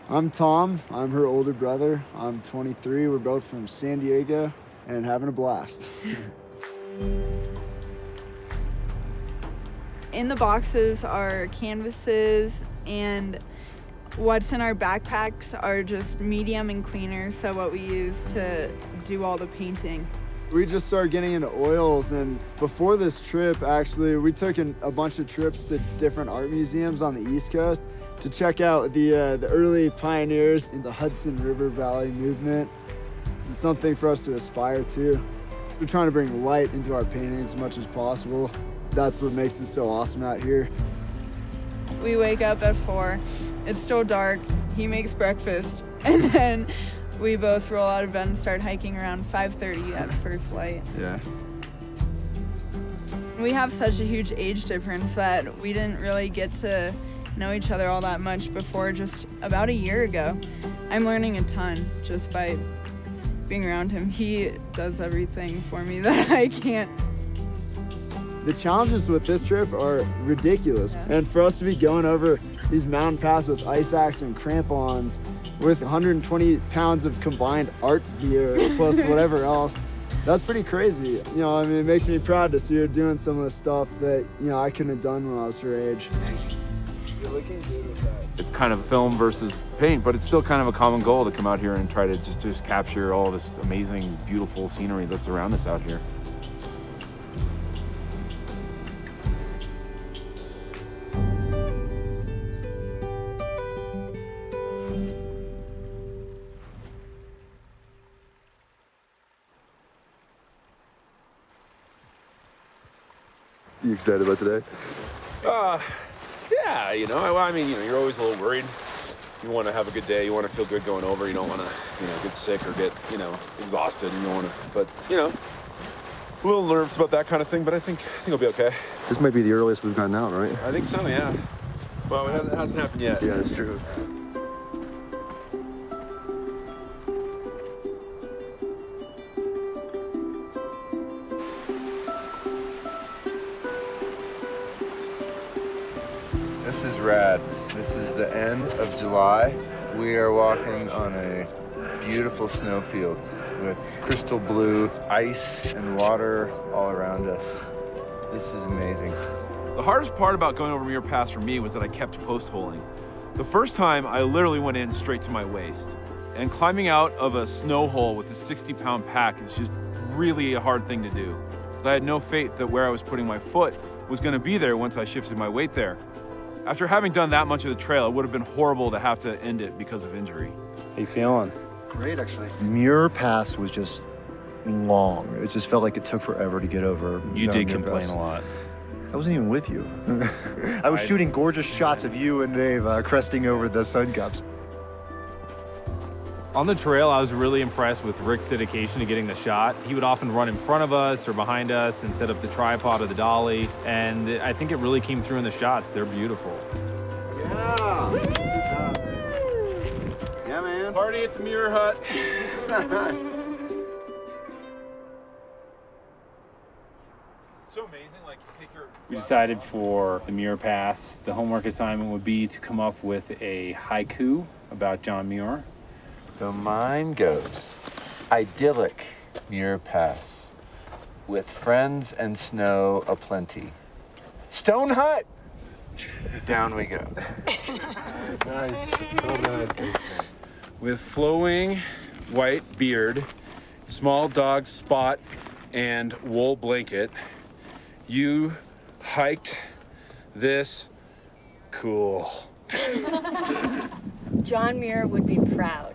I'm Tom. I'm her older brother. I'm twenty-three. We're both from San Diego and having a blast. In the boxes are canvases, and what's in our backpacks are just medium and cleaner, so what we use to do all the painting. We just started getting into oils, and before this trip, actually, we took an, a bunch of trips to different art museums on the East Coast to check out the, uh, the early pioneers in the Hudson River Valley movement. It's something for us to aspire to. We're trying to bring light into our paintings as much as possible. That's what makes it so awesome out here. We wake up at four, it's still dark, he makes breakfast, and then we both roll out of bed and start hiking around five thirty at first light. Yeah. We have such a huge age difference that we didn't really get to know each other all that much before just about a year ago. I'm learning a ton just by being around him. He does everything for me that I can't. The challenges with this trip are ridiculous. Yeah. And for us to be going over these mountain passes with ice axe and crampons with one hundred twenty pounds of combined art gear plus whatever else, that's pretty crazy. You know, I mean, it makes me proud to see her doing some of the stuff that, you know, I couldn't have done when I was her age. You're looking good with that. It's kind of film versus paint, but it's still kind of a common goal to come out here and try to just, just capture all this amazing, beautiful scenery that's around us out here. You excited about today? Uh, yeah, you know, I, I mean, you know, you're always a little worried. You want to have a good day. You want to feel good going over. You don't want to, you know, get sick or get, you know, exhausted. You don't want to, but, you know, a little nervous about that kind of thing, but I think, I think it'll be okay. This might be the earliest we've gotten out, right? I think so, yeah. Well, it hasn't happened yet. Yeah, that's true. This is rad. This is the end of July. We are walking on a beautiful snowfield with crystal blue ice and water all around us. This is amazing. The hardest part about going over Muir Pass for me was that I kept post-holing. The first time, I literally went in straight to my waist. And climbing out of a snow hole with a sixty pound pack is just really a hard thing to do. I had no faith that where I was putting my foot was gonna be there once I shifted my weight there. After having done that much of the trail, it would have been horrible to have to end it because of injury. How you feeling? Great, actually. Muir Pass was just long. It just felt like it took forever to get over. You did complain a lot. I wasn't even with you. I was I, shooting gorgeous shots of you and Dave uh, cresting over the sun cups. On the trail, I was really impressed with Ric's dedication to getting the shot. He would often run in front of us or behind us and set up the tripod or the dolly, and I think it really came through in the shots. They're beautiful. Yeah! Woo! Yeah, man. Party at the Muir Hut. It's so amazing, like, you take your... We decided for the Muir Pass, the homework assignment would be to come up with a haiku about John Muir. So mine goes, idyllic Muir Pass, with friends and snow aplenty. Stone hut! Down we go. Nice. Well done. With flowing white beard, small dog spot, and wool blanket, you hiked this cool. John Muir would be proud.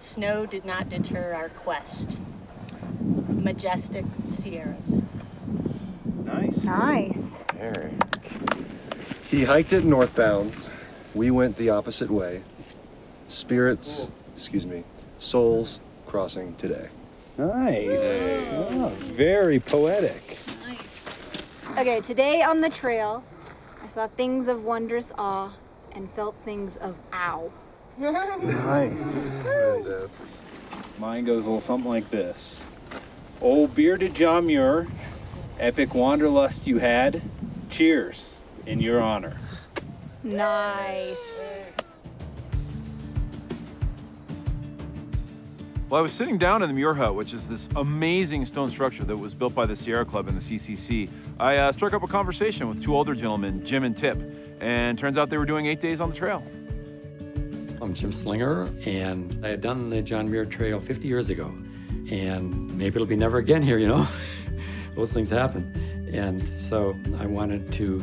Snow did not deter our quest. Majestic Sierras. Nice. Nice. Very. He hiked it northbound. We went the opposite way. Spirits, excuse me, souls crossing today. Nice. Oh, very poetic. Nice. Okay, today on the trail, I saw things of wondrous awe and felt things of ow. Nice. Mine goes a little something like this. Oh, bearded John Muir, epic wanderlust you had. Cheers in your honor. Nice. Well, I was sitting down in the Muir Hut, which is this amazing stone structure that was built by the Sierra Club and the C C C. I uh, struck up a conversation with two older gentlemen, Jim and Tip, and turns out they were doing eight days on the trail. I'm Jim Slinger, and I had done the John Muir Trail fifty years ago, and maybe it'll be never again here, you know? Those things happen. And so I wanted to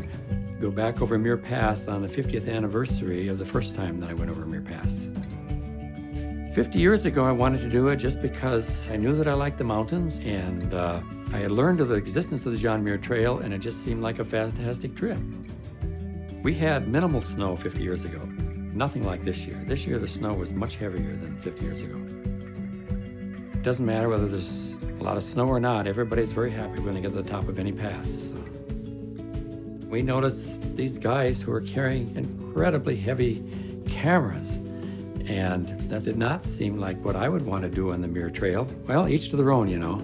go back over Muir Pass on the fiftieth anniversary of the first time that I went over Muir Pass. fifty years ago, I wanted to do it just because I knew that I liked the mountains, and uh, I had learned of the existence of the John Muir Trail, and it just seemed like a fantastic trip. We had minimal snow fifty years ago. Nothing like this year. This year the snow was much heavier than fifty years ago. It doesn't matter whether there's a lot of snow or not, everybody's very happy when they get to the top of any pass. we noticed these guys who were carrying incredibly heavy cameras, and that did not seem like what I would want to do on the Muir Trail. Well, each to their own, you know.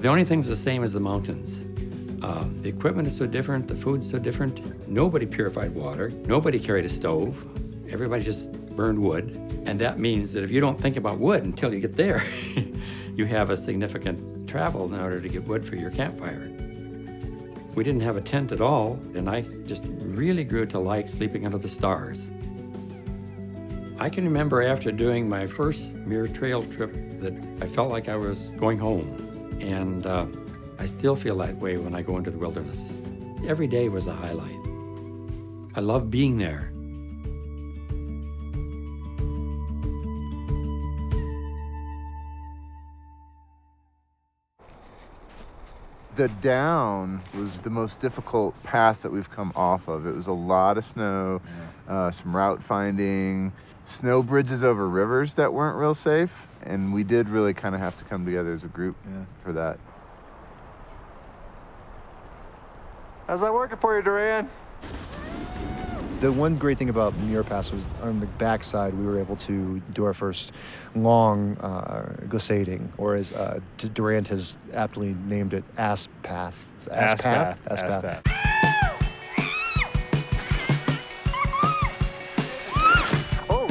The only thing's the same as the mountains. Uh, the equipment is so different, the food's so different. Nobody purified water, nobody carried a stove, everybody just burned wood. And that means that if you don't think about wood until you get there, you have a significant travel in order to get wood for your campfire. We didn't have a tent at all, and I just really grew to like sleeping under the stars. I can remember after doing my first Muir Trail trip that I felt like I was going home, and uh, I still feel that way when I go into the wilderness. Every day was a highlight. I love being there. The down was the most difficult pass that we've come off of. It was a lot of snow, yeah. uh, some route finding, snow bridges over rivers that weren't real safe, and we did really kind of have to come together as a group yeah. for that. How's that working for you, Durand? The one great thing about Muir Pass was on the backside, we were able to do our first long uh, glissading, or as uh, Durand has aptly named it, ass path. Ass, ass path. path. Ass, ass path. path. Oh.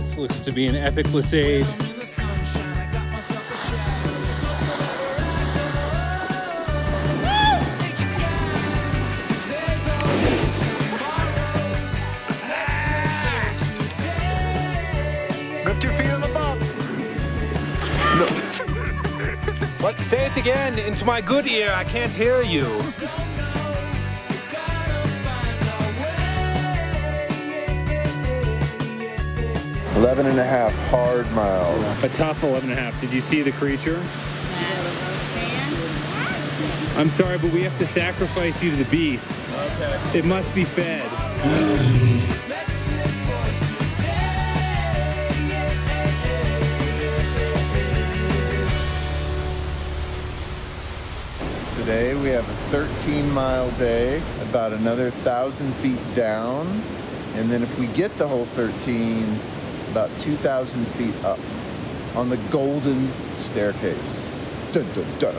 This looks to be an epic glissade. Say it again into my good ear, I can't hear you. eleven and a half hard miles. A tough eleven and a half. Did you see the creature? I'm sorry, but we have to sacrifice you to the beast. Okay. It must be fed. Today we have a thirteen mile day, about another thousand feet down, and then if we get the whole thirteen, about two thousand feet up on the golden staircase. Dun, dun, dun.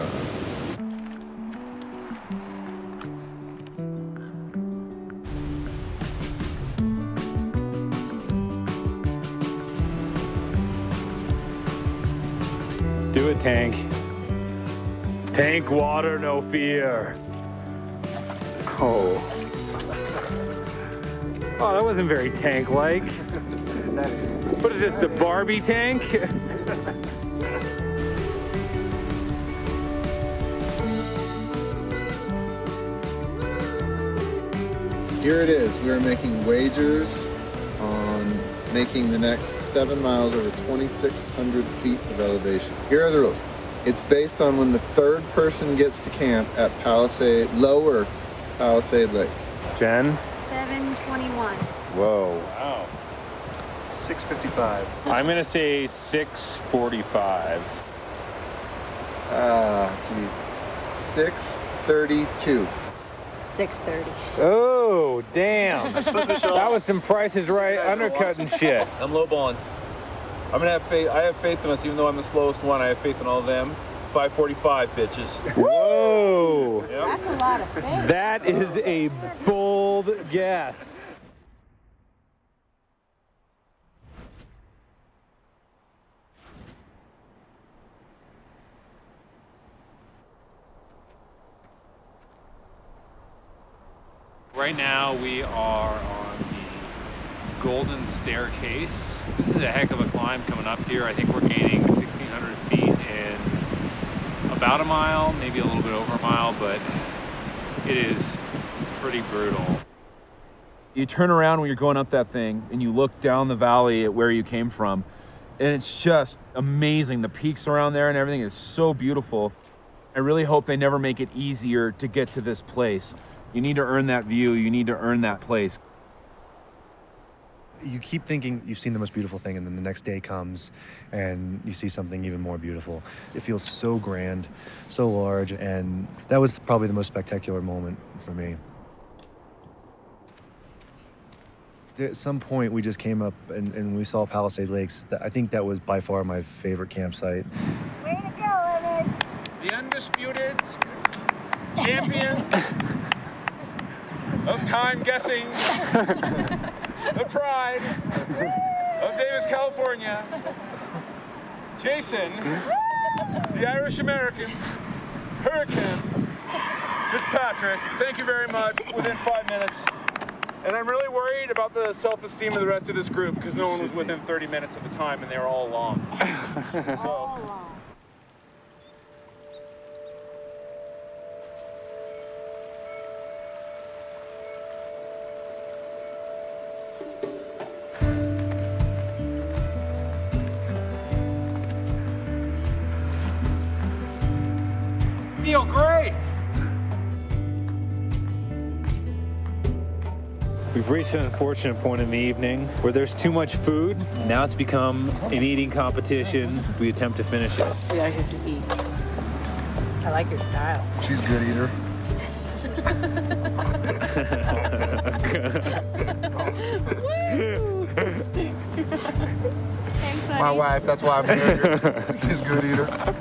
Do it, Tank. Tank water, no fear. Oh. Oh, that wasn't very tank-like. That is. What is this, the Barbie tank? Here it is. We are making wagers on making the next seven miles over twenty-six hundred feet of elevation. Here are the rules. It's based on when the third person gets to camp at Palisade, lower Palisade Lake. Jen? seven twenty-one. Whoa. Wow. six fifty-five. I'm gonna say six forty-five. Ah, jeez. six thirty-two. six thirty. Oh, damn. That was some Price Is Right undercut and shit. I'm lowballing. I'm gonna have faith. I have faith in us, even though I'm the slowest one. I have faith in all of them. five forty-five, bitches. Whoa! Yep. That's a lot of faith. That is a bold guess. Right now, we are on the Golden Staircase. This is a heck of a climb coming up here. I think we're gaining sixteen hundred feet in about a mile, maybe a little bit over a mile, but it is pretty brutal. You turn around when you're going up that thing and you look down the valley at where you came from, and it's just amazing. The peaks around there and everything is so beautiful. I really hope they never make it easier to get to this place. You need to earn that view. You need to earn that place. you keep thinking you've seen the most beautiful thing, and then the next day comes and you see something even more beautiful. It feels so grand, so large, and that was probably the most spectacular moment for me. At some point, we just came up and, and we saw Palisade Lakes. I think that was by far my favorite campsite. Way to go, Leonard! The undisputed champion of time guessing, the pride of Davis, California, Jason, the Irish-American, Hurricane Fitzpatrick. Thank you very much. Within five minutes. And I'm really worried about the self-esteem of the rest of this group, because no one was within thirty minutes of the time, and they were all along. So. All along. Feel great. We've reached an unfortunate point in the evening where there's too much food. Now it's become an eating competition. We attempt to finish it. We are here to eat. I like your style. She's a good eater. Thanks, my wife, that's why I'm here. She's a good eater.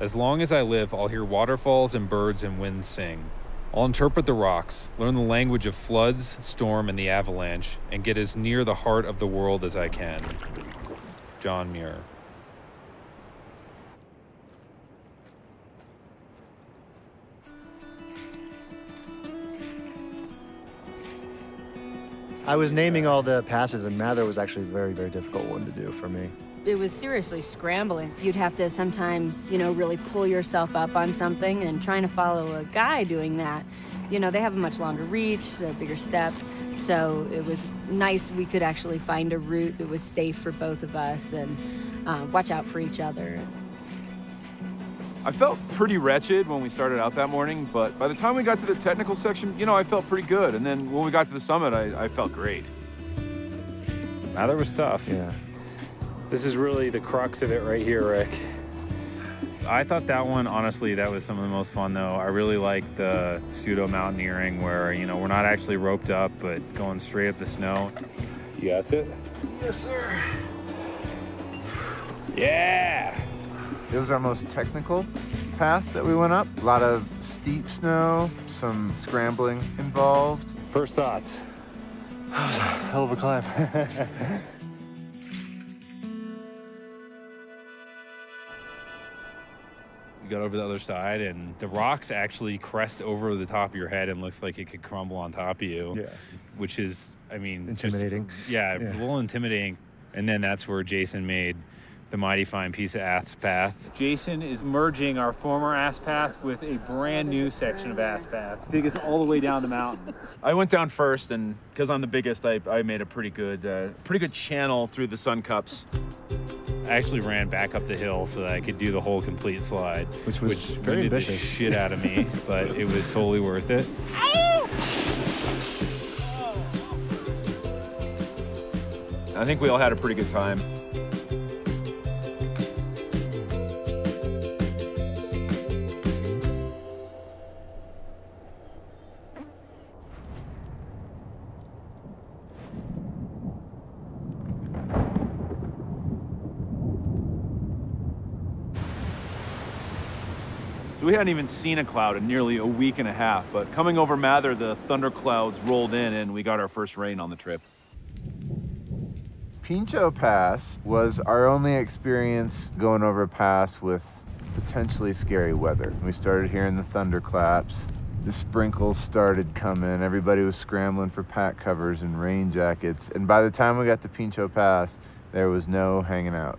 As long as I live, I'll hear waterfalls and birds and winds sing. I'll interpret the rocks, learn the language of floods, storm, and the avalanche, and get as near the heart of the world as I can. John Muir. I was naming all the passes, and Mather was actually a very, very difficult one to do for me. It was seriously scrambling. You'd have to sometimes, you know, really pull yourself up on something, and trying to follow a guy doing that, you know, they have a much longer reach, a bigger step. So it was nice we could actually find a route that was safe for both of us and uh, watch out for each other. I felt pretty wretched when we started out that morning, but by the time we got to the technical section, you know, I felt pretty good. And then when we got to the summit, I, I felt great. Now that was tough. Yeah. This is really the crux of it right here, Rick. I thought that one, honestly, that was some of the most fun, though. I really like the pseudo-mountaineering where, you know, we're not actually roped up, but going straight up the snow. You got it? Yes, sir. Yeah! It was our most technical path that we went up. A lot of steep snow, some scrambling involved. First thoughts. Hell of a climb. We got over the other side, and the rocks actually crest over the top of your head and looks like it could crumble on top of you, yeah. Which is, I mean... Intimidating. Just, yeah, yeah, a little intimidating. And then that's where Jason made the mighty fine piece of ass path. Jason is merging our former ass path with a brand new section of ass path to take us all the way down the mountain. I went down first, and because I'm the biggest, I, I made a pretty good, uh, pretty good channel through the sun cups. I actually ran back up the hill so that I could do the whole complete slide, which was which very ambitious. The shit out of me, but it was totally worth it. I think we all had a pretty good time. We hadn't even seen a cloud in nearly a week and a half, but coming over Mather, the thunderclouds rolled in and we got our first rain on the trip. Pinchot Pass was our only experience going over a pass with potentially scary weather. We started hearing the thunderclaps. The sprinkles started coming. Everybody was scrambling for pack covers and rain jackets. And by the time we got to Pinchot Pass, there was no hanging out.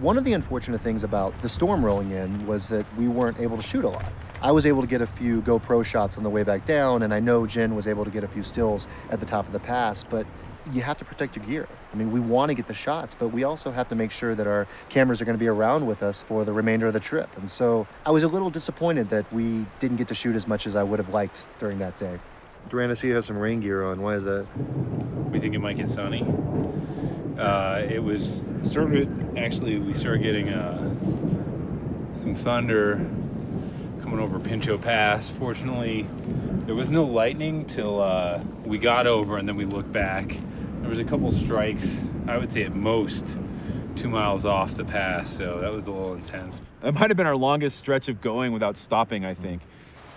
One of the unfortunate things about the storm rolling in was that we weren't able to shoot a lot. I was able to get a few GoPro shots on the way back down, and I know Jen was able to get a few stills at the top of the pass, but you have to protect your gear. I mean, we want to get the shots, but we also have to make sure that our cameras are going to be around with us for the remainder of the trip. And so I was a little disappointed that we didn't get to shoot as much as I would have liked during that day. Durand, I see you have some rain gear on. Why is that? We think it might get sunny. Uh, it was sort of, actually, we started getting uh, some thunder coming over Pinchot Pass. Fortunately, there was no lightning till uh, we got over, and then we looked back. There was a couple strikes, I would say at most, two miles off the pass, so that was a little intense. That might have been our longest stretch of going without stopping, I think.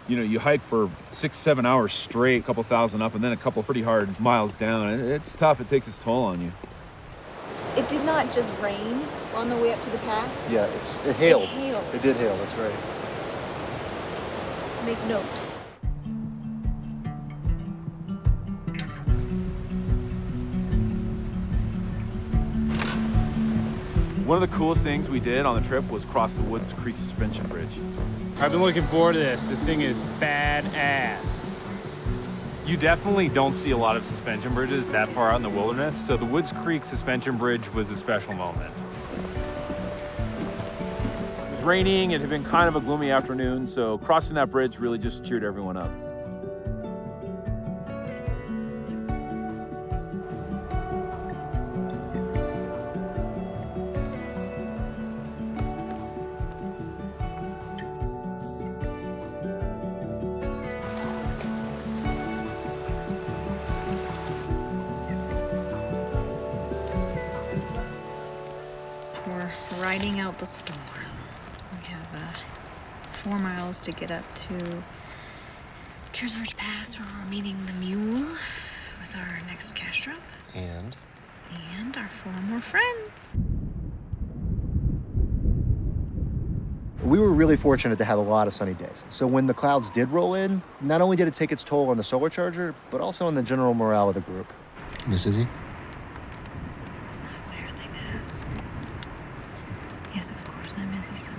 You know, you hike for six, seven hours straight, a couple thousand up, and then a couple pretty hard miles down. It's tough, it takes its toll on you. It did not just rain on the way up to the pass. Yeah, it's, it hailed. It hailed. It did hail, that's right. Make note. One of the coolest things we did on the trip was cross the Woods Creek Suspension Bridge. I've been looking forward to this. This thing is badass. You definitely don't see a lot of suspension bridges that far out in the wilderness, so the Woods Creek Suspension Bridge was a special moment. It was raining, it had been kind of a gloomy afternoon, so crossing that bridge really just cheered everyone up. Riding out the storm. We have uh, four miles to get up to Muir Pass, where we're meeting the mule with our next cache drop. And? And our four more friends. We were really fortunate to have a lot of sunny days. So when the clouds did roll in, not only did it take its toll on the solar charger, but also on the general morale of the group. Miss Izzy? Yes, of course, I miss Isola.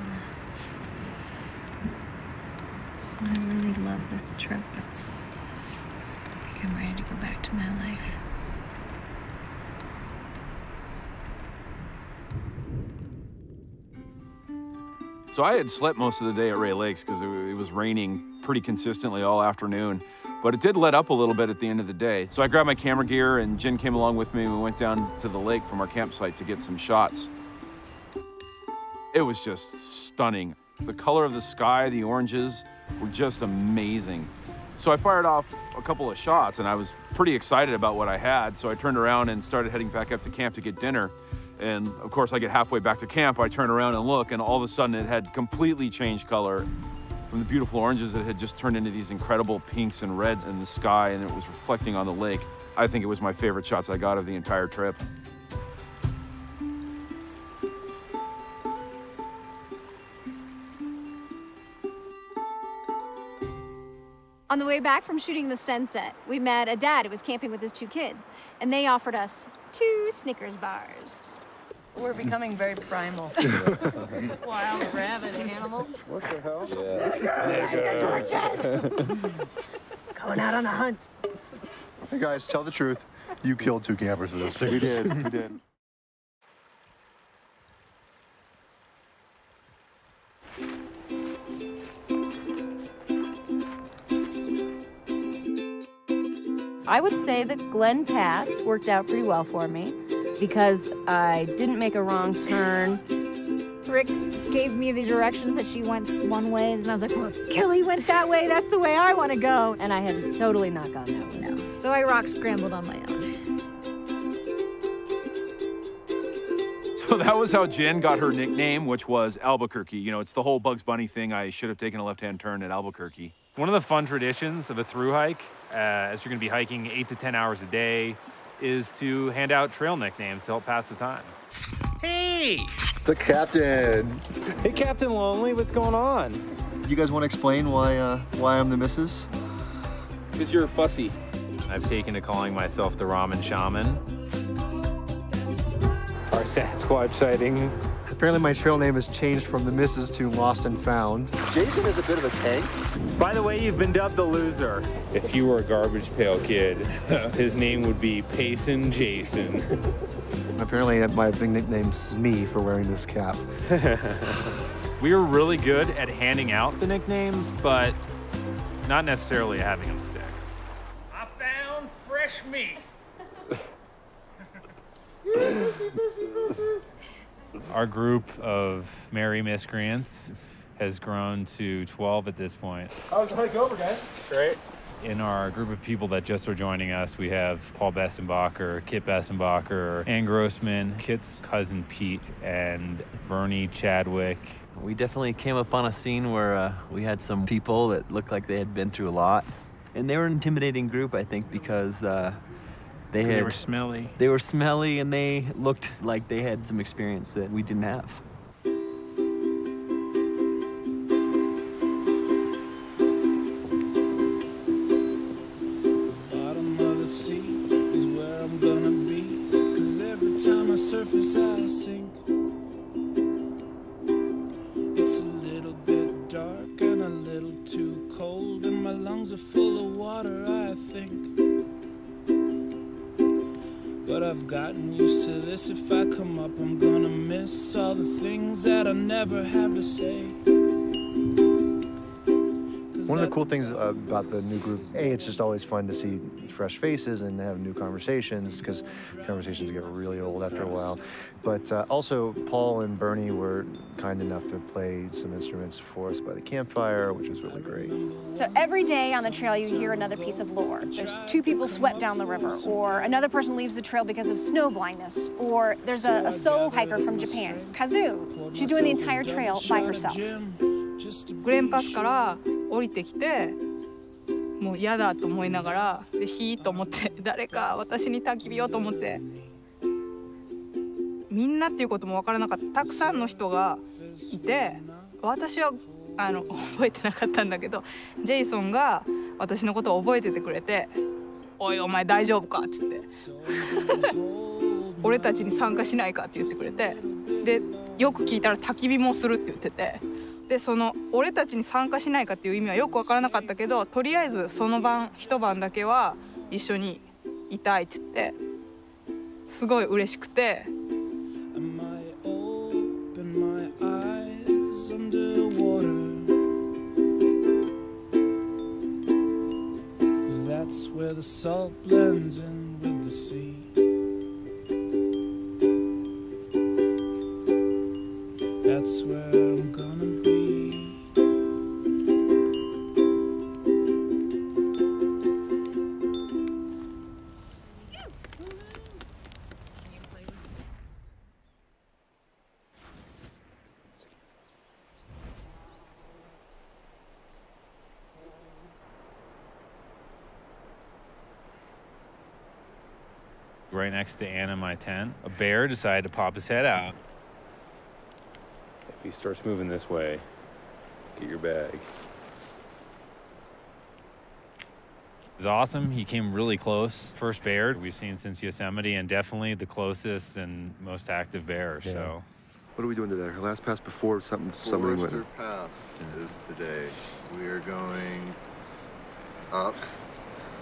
I really love this trip. I think I'm ready to go back to my life. So I had slept most of the day at Ray Lakes because it, it was raining pretty consistently all afternoon, but it did let up a little bit at the end of the day. So I grabbed my camera gear and Jen came along with me and we went down to the lake from our campsite to get some shots. It was just stunning. The color of the sky, the oranges were just amazing. So I fired off a couple of shots and I was pretty excited about what I had. So I turned around and started heading back up to camp to get dinner. And of course I get halfway back to camp, I turn around and look and all of a sudden it had completely changed color. From the beautiful oranges, it had just turned into these incredible pinks and reds in the sky and it was reflecting on the lake. I think it was my favorite shots I got of the entire trip. On the way back from shooting the sunset, we met a dad who was camping with his two kids, and they offered us two Snickers bars. We're becoming very primal. Wild rabbit animal. What the hell? Yeah. Snickers! Snickers. Torches. Going out on a hunt. Hey guys, tell the truth. You killed two campers with those Snickers. We did, we did. I would say that Glen Pass worked out pretty well for me because I didn't make a wrong turn. Rick gave me the directions that she went one way, and I was like, well, if Kelly went that way, that's the way I want to go. And I had totally not gone that way. No. So I rock scrambled on my own. So that was how Jen got her nickname, which was Albuquerque. You know, it's the whole Bugs Bunny thing. I should have taken a left-hand turn at Albuquerque. One of the fun traditions of a through hike, uh, as you're gonna be hiking eight to ten hours a day, is to hand out trail nicknames to help pass the time. Hey! The captain. Hey, Captain Lonely, what's going on? You guys wanna explain why uh, why I'm the missus? Because you're fussy. I've taken to calling myself the ramen shaman. Our Sasquatch sighting Apparently my trail name has changed from the Missus to Lost and Found. Jason is a bit of a tank. By the way, you've been dubbed the loser. If you were a garbage pail kid, his name would be Payson Jason. Apparently my big nickname's me for wearing this cap. We were really good at handing out the nicknames, but not necessarily having them stick. I found fresh meat. Our group of merry miscreants has grown to twelve at this point. How's the hike over, guys? Great. In our group of people that just are joining us, we have Paul Bessenbacher, Kit Bessenbacher, Ann Grossman, Kit's cousin Pete, and Bernie Chadwick. We definitely came up on a scene where uh, we had some people that looked like they had been through a lot. And they were an intimidating group, I think, because uh, They, had, they were smelly. They were smelly, and they looked like they had some experience that we didn't have. Bottom of the sea is where I'm gonna be, 'cause every time I surface I sink. It's a little bit dark and a little too cold, and my lungs are full of water, I think. But I've gotten used to this. If I come up, I'm gonna miss all the things that I never have to say. One of the cool things about the new group, A, it's just always fun to see fresh faces and have new conversations, because conversations get really old after a while. But uh, also, Paul and Bernie were kind enough to play some instruments for us by the campfire, which was really great. So every day on the trail, you hear another piece of lore. There's two people swept down the river, or another person leaves the trail because of snow blindness, or there's a, a solo hiker from Japan, Kazu. She's doing the entire trail by herself. グレンパスから降りてきて、もう嫌だと思いながら、でひーと思って誰か私に焚き火をと思って、みんなっていうことも分からなかった。たくさんの人がいて、私はあの覚えてなかったんだけど、ジェイソンが私のことを覚えててくれて、おいお前大丈夫かって言って俺たちに参加しないかって言ってくれて、でよく聞いたら焚き火もするって言ってて。 で、その俺たちに参加しないかっていう意味はよく分からなかったけど、とりあえずその晩一晩だけは一緒にいたいって言って、すごい嬉しくて。 Right next to Anna, my tent, a bear decided to pop his head out. If he starts moving this way, get your bag. It was awesome. He came really close. First bear we've seen since Yosemite, and definitely the closest and most active bear. Yeah. So, what are we doing today? Our last pass before something. Forester Pass yeah. is today. We are going up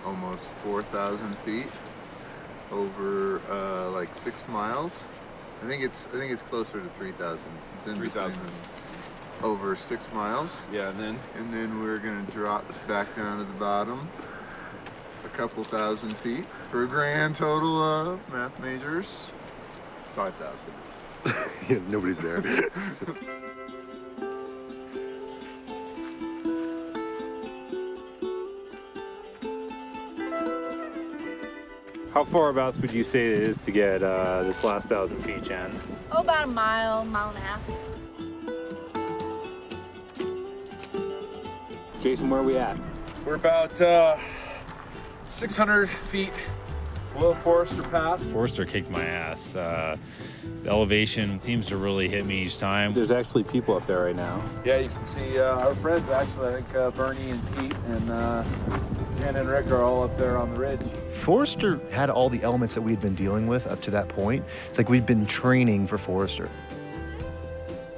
almost four thousand feet. Over uh, like six miles, I think it's I think it's closer to three thousand. It's in three thousand. Over six miles. Yeah, and then and then we're gonna drop back down to the bottom, a couple thousand feet for a grand total of math majors, five thousand. Yeah, nobody's there. How far-abouts would you say it is to get uh, this last thousand feet, Jen? Oh, about a mile, mile and a half. Jason, where are we at? We're about uh, six hundred feet below Forester Pass. Forester kicked my ass. Uh, the elevation seems to really hit me each time. There's actually people up there right now. Yeah, you can see uh, our friends, actually, I think uh, Bernie and Pete and uh, Jen and Rick are all up there on the ridge. Forester had all the elements that we had been dealing with up to that point. It's like we'd been training for Forester.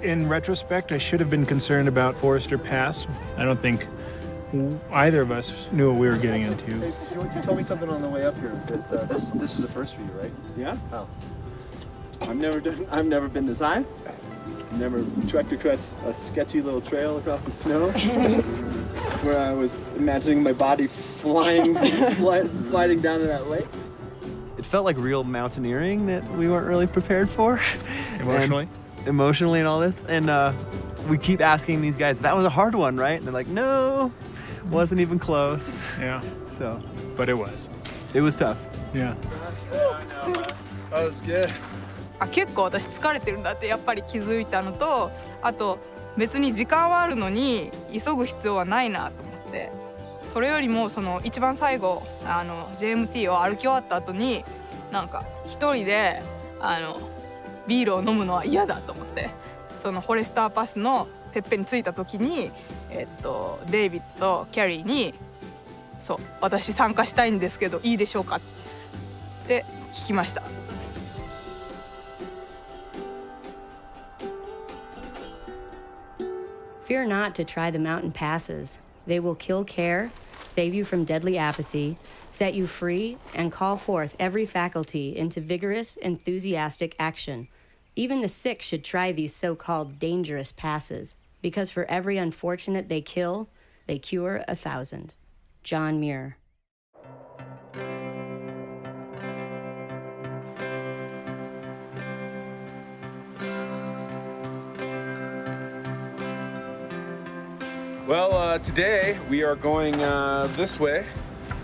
In retrospect, I should have been concerned about Forester Pass. I don't think either of us knew what we were getting into. Hey, you told me something on the way up here that uh, this this was the first for you, right? Yeah. Oh. I've never done. I've never been this high. I've never trekked across a sketchy little trail across the snow, where I was imagining my body flying, sli sliding down to that lake. It felt like real mountaineering that we weren't really prepared for. Emotionally. And emotionally and all this, and uh, we keep asking these guys, that was a hard one, right? And they're like, no, wasn't even close. Yeah. So. But it was. It was tough. Yeah. That was good. あ、結構私疲れてるんだってやっぱり気づいたのと、あと別に時間はあるのに急ぐ必要はないなと思って、それよりもその一番最後あの J M T を歩き終わった後になんか一人であのビールを飲むのは嫌だと思って、そのフォレスターパスのてっぺんに着いた時にえっとデイビッドとキャリーにそう私参加したいんですけどいいでしょうかって聞きました。 Fear not to try the mountain passes. They will kill care, save you from deadly apathy, set you free, and call forth every faculty into vigorous, enthusiastic action. Even the sick should try these so-called dangerous passes, because for every unfortunate they kill, they cure a thousand. John Muir. Well, uh, today we are going uh, this way,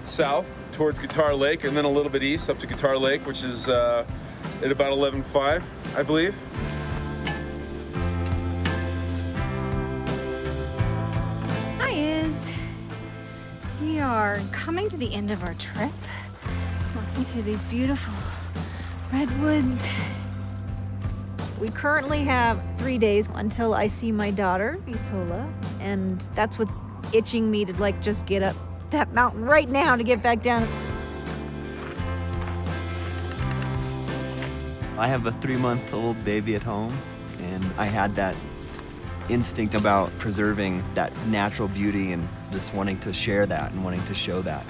south towards Guitar Lake, and then a little bit east up to Guitar Lake, which is uh, at about eleven five, I believe. Hi, Iz. We are coming to the end of our trip, walking through these beautiful redwoods. We currently have three days until I see my daughter, Isola, and that's what's itching me to like just get up that mountain right now to get back down. I have a three-month-old baby at home, and I had that instinct about preserving that natural beauty and just wanting to share that and wanting to show that.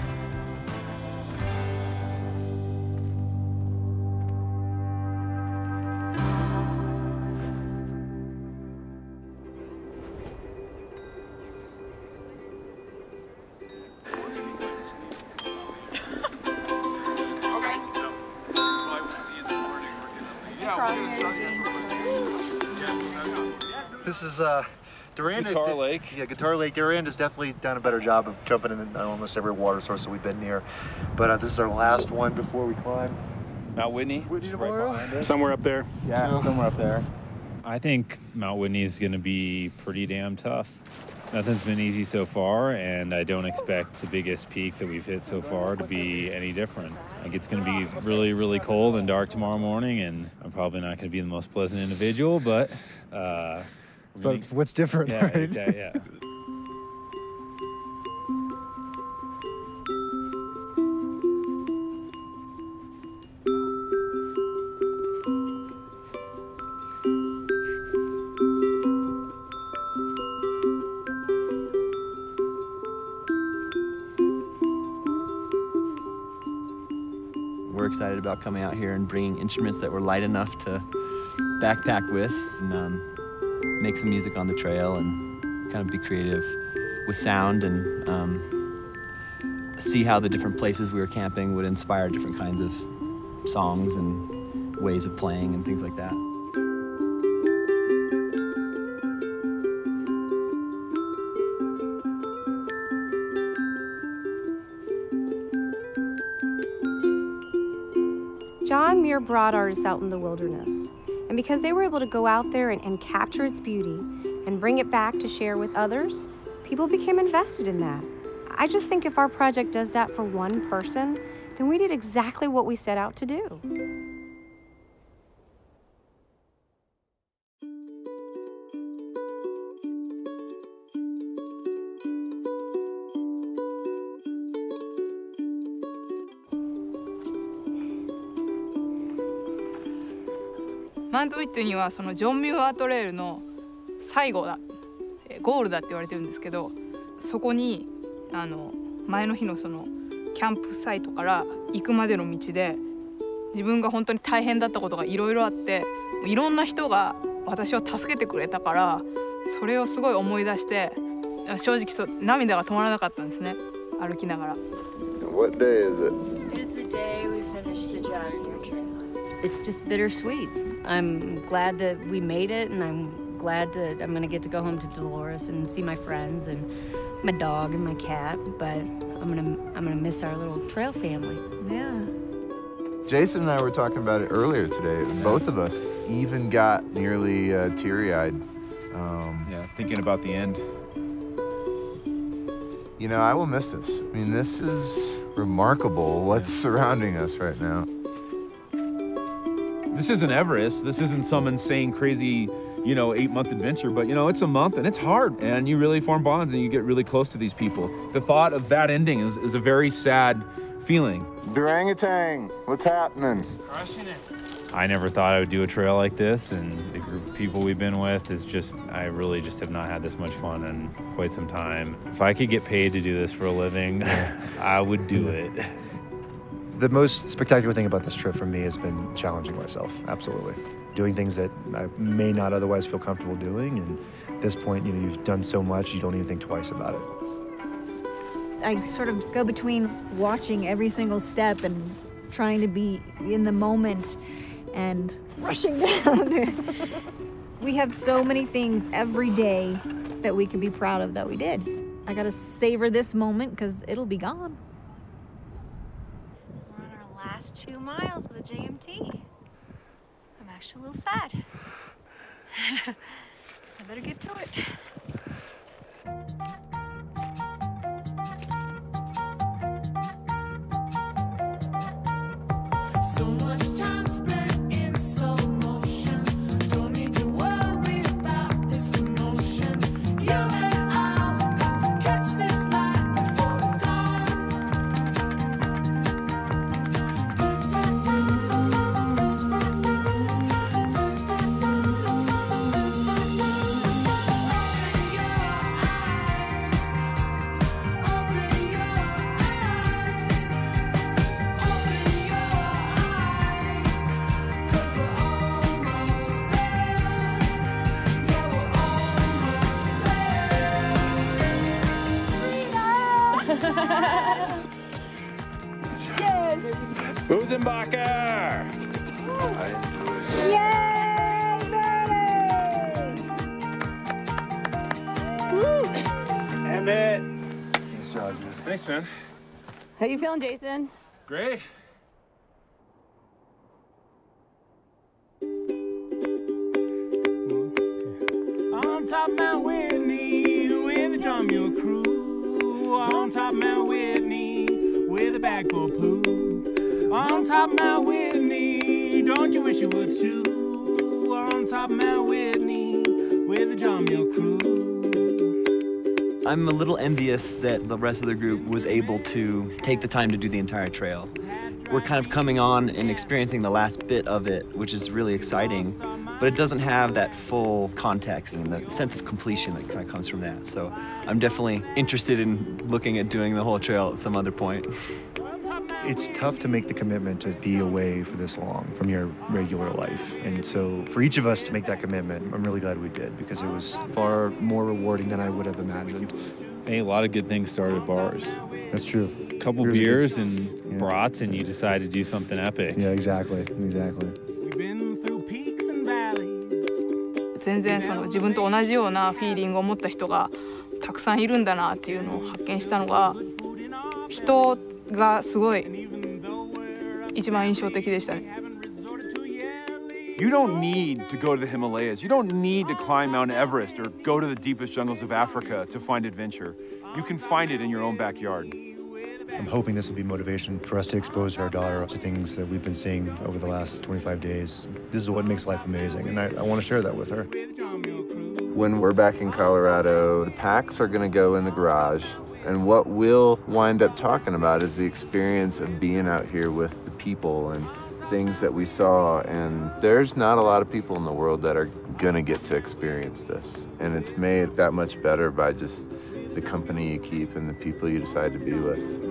This is uh, Durand. Guitar Lake. Yeah, Guitar Lake. Durand has definitely done a better job of jumping in almost every water source that we've been near. But uh, this is our last one before we climb. Mount Whitney. Which is right behind it. Somewhere up there. Yeah, so. Somewhere up there. I think Mount Whitney is going to be pretty damn tough. Nothing's been easy so far, and I don't expect the biggest peak that we've hit so far to be any different. Like it's going to be really, really cold and dark tomorrow morning, and I'm probably not going to be the most pleasant individual, but. Uh, But what's different, yeah, right? Exactly, yeah. We're excited about coming out here and bringing instruments that were light enough to backpack with. And, um, make some music on the trail and kind of be creative with sound and um, see how the different places we were camping would inspire different kinds of songs and ways of playing and things like that. John Muir brought artists out in the wilderness. And because they were able to go out there and, and capture its beauty and bring it back to share with others, people became invested in that. I just think if our project does that for one person, then we did exactly what we set out to do. Mount Whitneyはそのジョン・ミュアートレイルの最後だ、ゴールだって言われてるんですけど、そこにあの前の日のそのキャンプサイトから行くまでの道で、自分が本当に大変だったことがいろいろあって、いろんな人が私を助けてくれたから、それをすごい思い出して、正直そう涙が止まらなかったんですね、歩きながら。What day is it? It's the day we finished the John Muir Trail. It's just bittersweet. I'm glad that we made it, and I'm glad that I'm going to get to go home to Dolores and see my friends and my dog and my cat, but I'm going to I'm going to miss our little trail family. Yeah. Jason and I were talking about it earlier today. Both of us even got nearly uh, teary-eyed. Um, yeah, thinking about the end. You know, I will miss this. I mean, this is remarkable what's surrounding us right now. This isn't Everest. This isn't some insane, crazy, you know, eight-month adventure. But, you know, it's a month, and it's hard. And you really form bonds, and you get really close to these people. The thought of that ending is, is a very sad feeling. Durang-a-tang, what's happening? Crushing it. I never thought I would do a trail like this, and the group of people we've been with is just, I really just have not had this much fun in quite some time. If I could get paid to do this for a living, I would do it. The most spectacular thing about this trip for me has been challenging myself, absolutely. Doing things that I may not otherwise feel comfortable doing, and at this point, you know, you've done so much, you don't even think twice about it. I sort of go between watching every single step and trying to be in the moment and rushing down. We have so many things every day that we can be proud of that we did. I gotta savor this moment because it'll be gone. We're on our last two miles of the J M T. I'm actually a little sad. Guess I better get to it. So much time spent. Thanks, man. How you feeling, Jason? Great. On top of Mount Whitney with the John Muir crew. On top of Mount Whitney with a bag full of poo. On top of Mount Whitney, don't you wish you would too? On top of Mount Whitney with the John Muir crew. I'm a little envious that the rest of the group was able to take the time to do the entire trail. We're kind of coming on and experiencing the last bit of it, which is really exciting, but it doesn't have that full context and the sense of completion that kind of comes from that. So I'm definitely interested in looking at doing the whole trail at some other point. It's tough to make the commitment to be away for this long from your regular life. And so for each of us to make that commitment, I'm really glad we did, because it was far more rewarding than I would have imagined. Hey, a lot of good things start at bars. That's true. A couple beers, beers and yeah. brats, and you decide to do something epic. Yeah, exactly, exactly. We've been through peaks and valleys. 全然その自分と同じようなフィーリングを持った人がたくさんいるんだなっていうのを発見したのが、人がすごい一番印象的でしたね。 You don't need to go to the Himalayas. You don't need to climb Mount Everest or go to the deepest jungles of Africa to find adventure. You can find it in your own backyard. I'm hoping this will be motivation for us to expose our daughter to things that we've been seeing over the last twenty-five days. This is what makes life amazing, and I, I want to share that with her. When we're back in Colorado, the packs are going to go in the garage. And what we'll wind up talking about is the experience of being out here with the people and things that we saw. And there's not a lot of people in the world that are gonna get to experience this. And it's made that much better by just the company you keep and the people you decide to be with.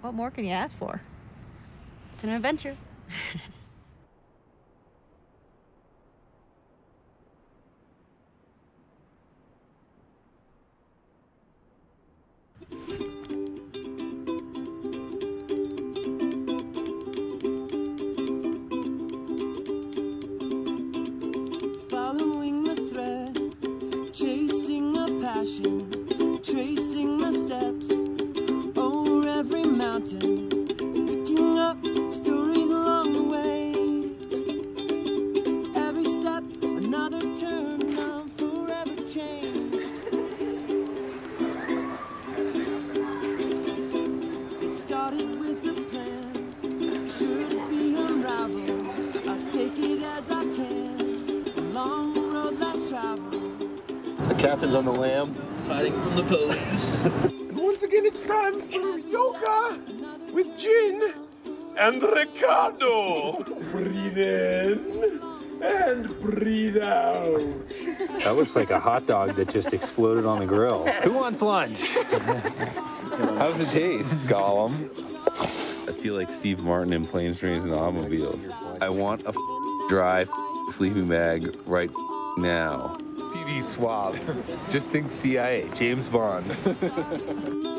What more can you ask for? It's an adventure. Following the thread, chasing a passion, tracing the steps. Every mountain, picking up stories along the way. Every step, another turn, now forever change. It started with a plan, sure to be unraveled. I'll take it as I can, a long road that's traveled. The captain's on the lam, hiding from the police. Once again, it's time for yoga with gin and Ricardo. Breathe in and breathe out. That looks like a hot dog that just exploded on the grill. Who wants lunch? How's it taste, Gollum? I feel like Steve Martin in Planes, Trains, and Automobiles. I want a dry sleeping bag right now. P V Swab. Just think C I A, James Bond.